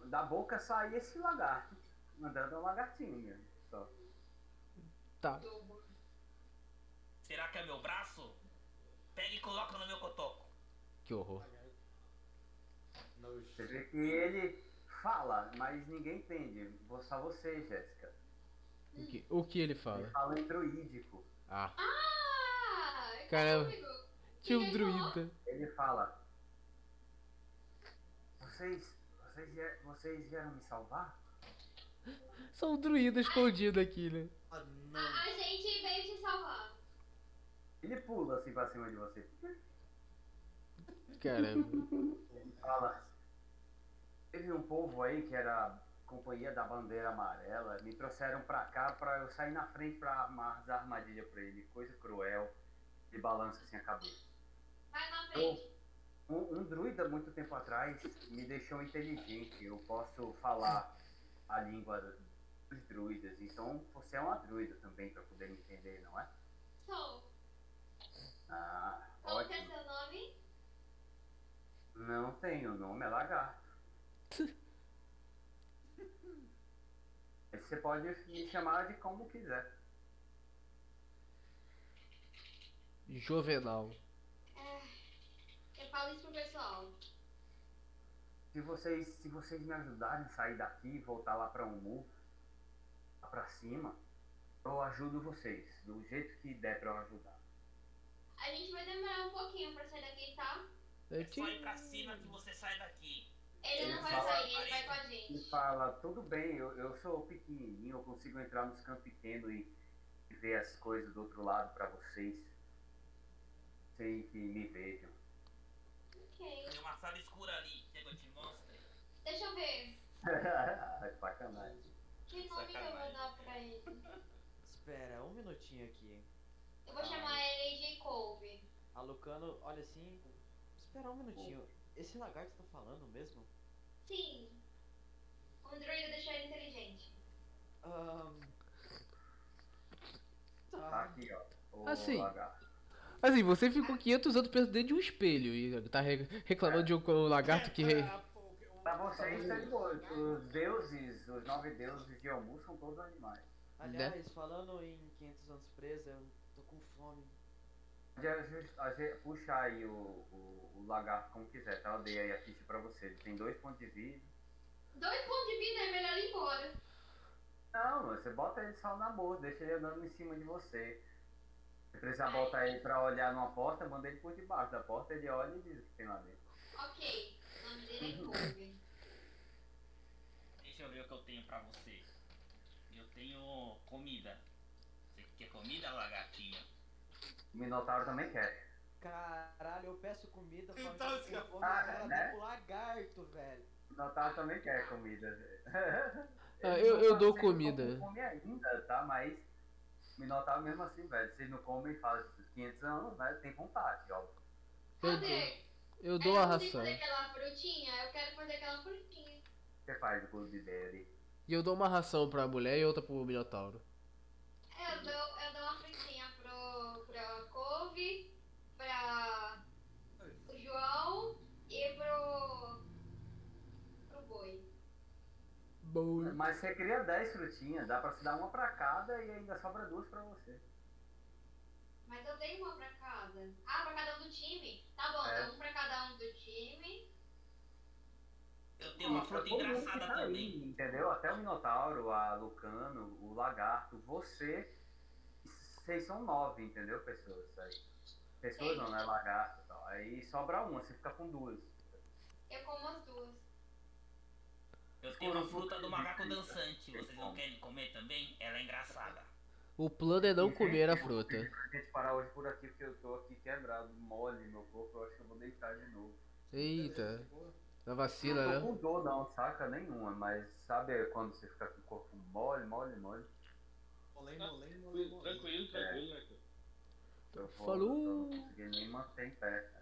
Da boca sai esse lagarto, mandando um lagartinho mesmo, só. Tá. Será que é meu braço? Pega e coloca no meu cotoco. Que horror. Você vê que ele fala, mas ninguém entende. Só você, Jéssica. O que ele fala? Ele fala em druídico. Ah! Caramba. Tinha um druida. Ele fala... Vocês vieram me salvar? São um druida escondido aqui, né? A gente veio te salvar. Ele pula assim pra cima de você. Caramba. Ele fala... Teve um povo aí que era companhia da bandeira amarela. Me trouxeram pra cá pra eu sair na frente pra armar a armadilha pra ele. Coisa cruel. E balança assim a cabeça. Vai na frente. Um druida, muito tempo atrás, me deixou inteligente. Eu posso falar a língua dos druidas. Então, você é uma druida também, pra poder me entender, não é? Sou. Ah, qual ótimo. É seu nome? Não tenho nome, é lagarto. Você pode me chamar de como quiser. Jovenal. Eu falo isso pro pessoal. Se vocês me ajudarem a sair daqui e voltar lá pra Omu, lá pra cima, eu ajudo vocês, do jeito que der pra eu ajudar. A gente vai demorar um pouquinho pra sair daqui, tá? É só ir pra cima que você sai daqui. Ele não vai sair, ele vai com a gente. Ele fala, tudo bem, eu sou pequenininho, eu consigo entrar nos campos pequenos e ver as coisas do outro lado pra vocês. Sei que me vejam. Okay. Tem uma sala escura ali, que eu te mostro. Deixa eu ver. Sacanagem. Que nome que eu vou dar pra ele? Espera, um minutinho aqui. Eu vou chamar ele de Colby. A Lucano, olha assim. Espera um minutinho. Esse lagarto tá falando mesmo? Sim. O druida deixou ele inteligente. Tá aqui, ó. O lagarto. Assim, você ficou 500 anos preso dentro de um espelho e tá reclamando de um lagarto que... Pra vocês, tá de boa. Os deuses, os 9 deuses de Omu são todos animais. Aliás, falando em 500 anos preso, eu tô com fome. Puxa aí o lagarto como quiser, tá? Eu dei aí a ficha pra você. Ele tem 2 pontos de vida. 2 pontos de vida é melhor ir embora. Não, você bota ele só na boa, deixa ele andando em cima de você. Se precisar botar ele pra olhar numa porta, manda ele por debaixo da porta, ele olha e diz o que tem lá dentro. Ok, o nome dele é Colby. Deixa eu ver o que eu tenho pra você. Eu tenho comida. Você quer comida, lagartinha? O Minotauro também quer. Caralho, eu peço comida pra pro lagarto, velho. O Minotauro também quer comida, velho. Eu dou comida. Eu não come ainda, tá? Mas... Minotauro mesmo assim, velho. Vocês não comem faz 500 anos, velho. Tem vontade, ó. Eu dou a ração. Eu quero fazer aquela frutinha. Você faz o clube dele. E eu dou uma ração pra mulher e outra pro minotauro. Eu dou uma frutinha pra couve, pra o João e pro boi. Boi. Mas você queria 10 frutinhas, dá pra se dar uma pra cada e ainda sobra 2 pra você. Mas eu dei uma pra cada. Ah, pra cada um do time? Tá bom, é. Então um pra cada um do time. Eu tenho uma fruta engraçada também. Aí, entendeu? Até o Minotauro, a Lucano, o Lagarto, você. Vocês são 9, entendeu, pessoas? Aí. Pessoas Entendi. Não, né? Lagarto e tal. Aí sobra uma, você fica com 2. Eu como as 2. Eu tenho uma fruta do macaco dançante. Vocês não querem comer também? Ela é engraçada. O plano é não comer a fruta. Eu tenho que parar hoje por aqui porque eu tô aqui quebrado, mole meu corpo, eu acho que eu vou deitar de novo. Eita, na vacina, né? Não tô com dor não, saca nenhuma, mas sabe quando você fica com o corpo mole? Molei. Tranquilo, né, cara? Falou! Não consegui nem manter em pé.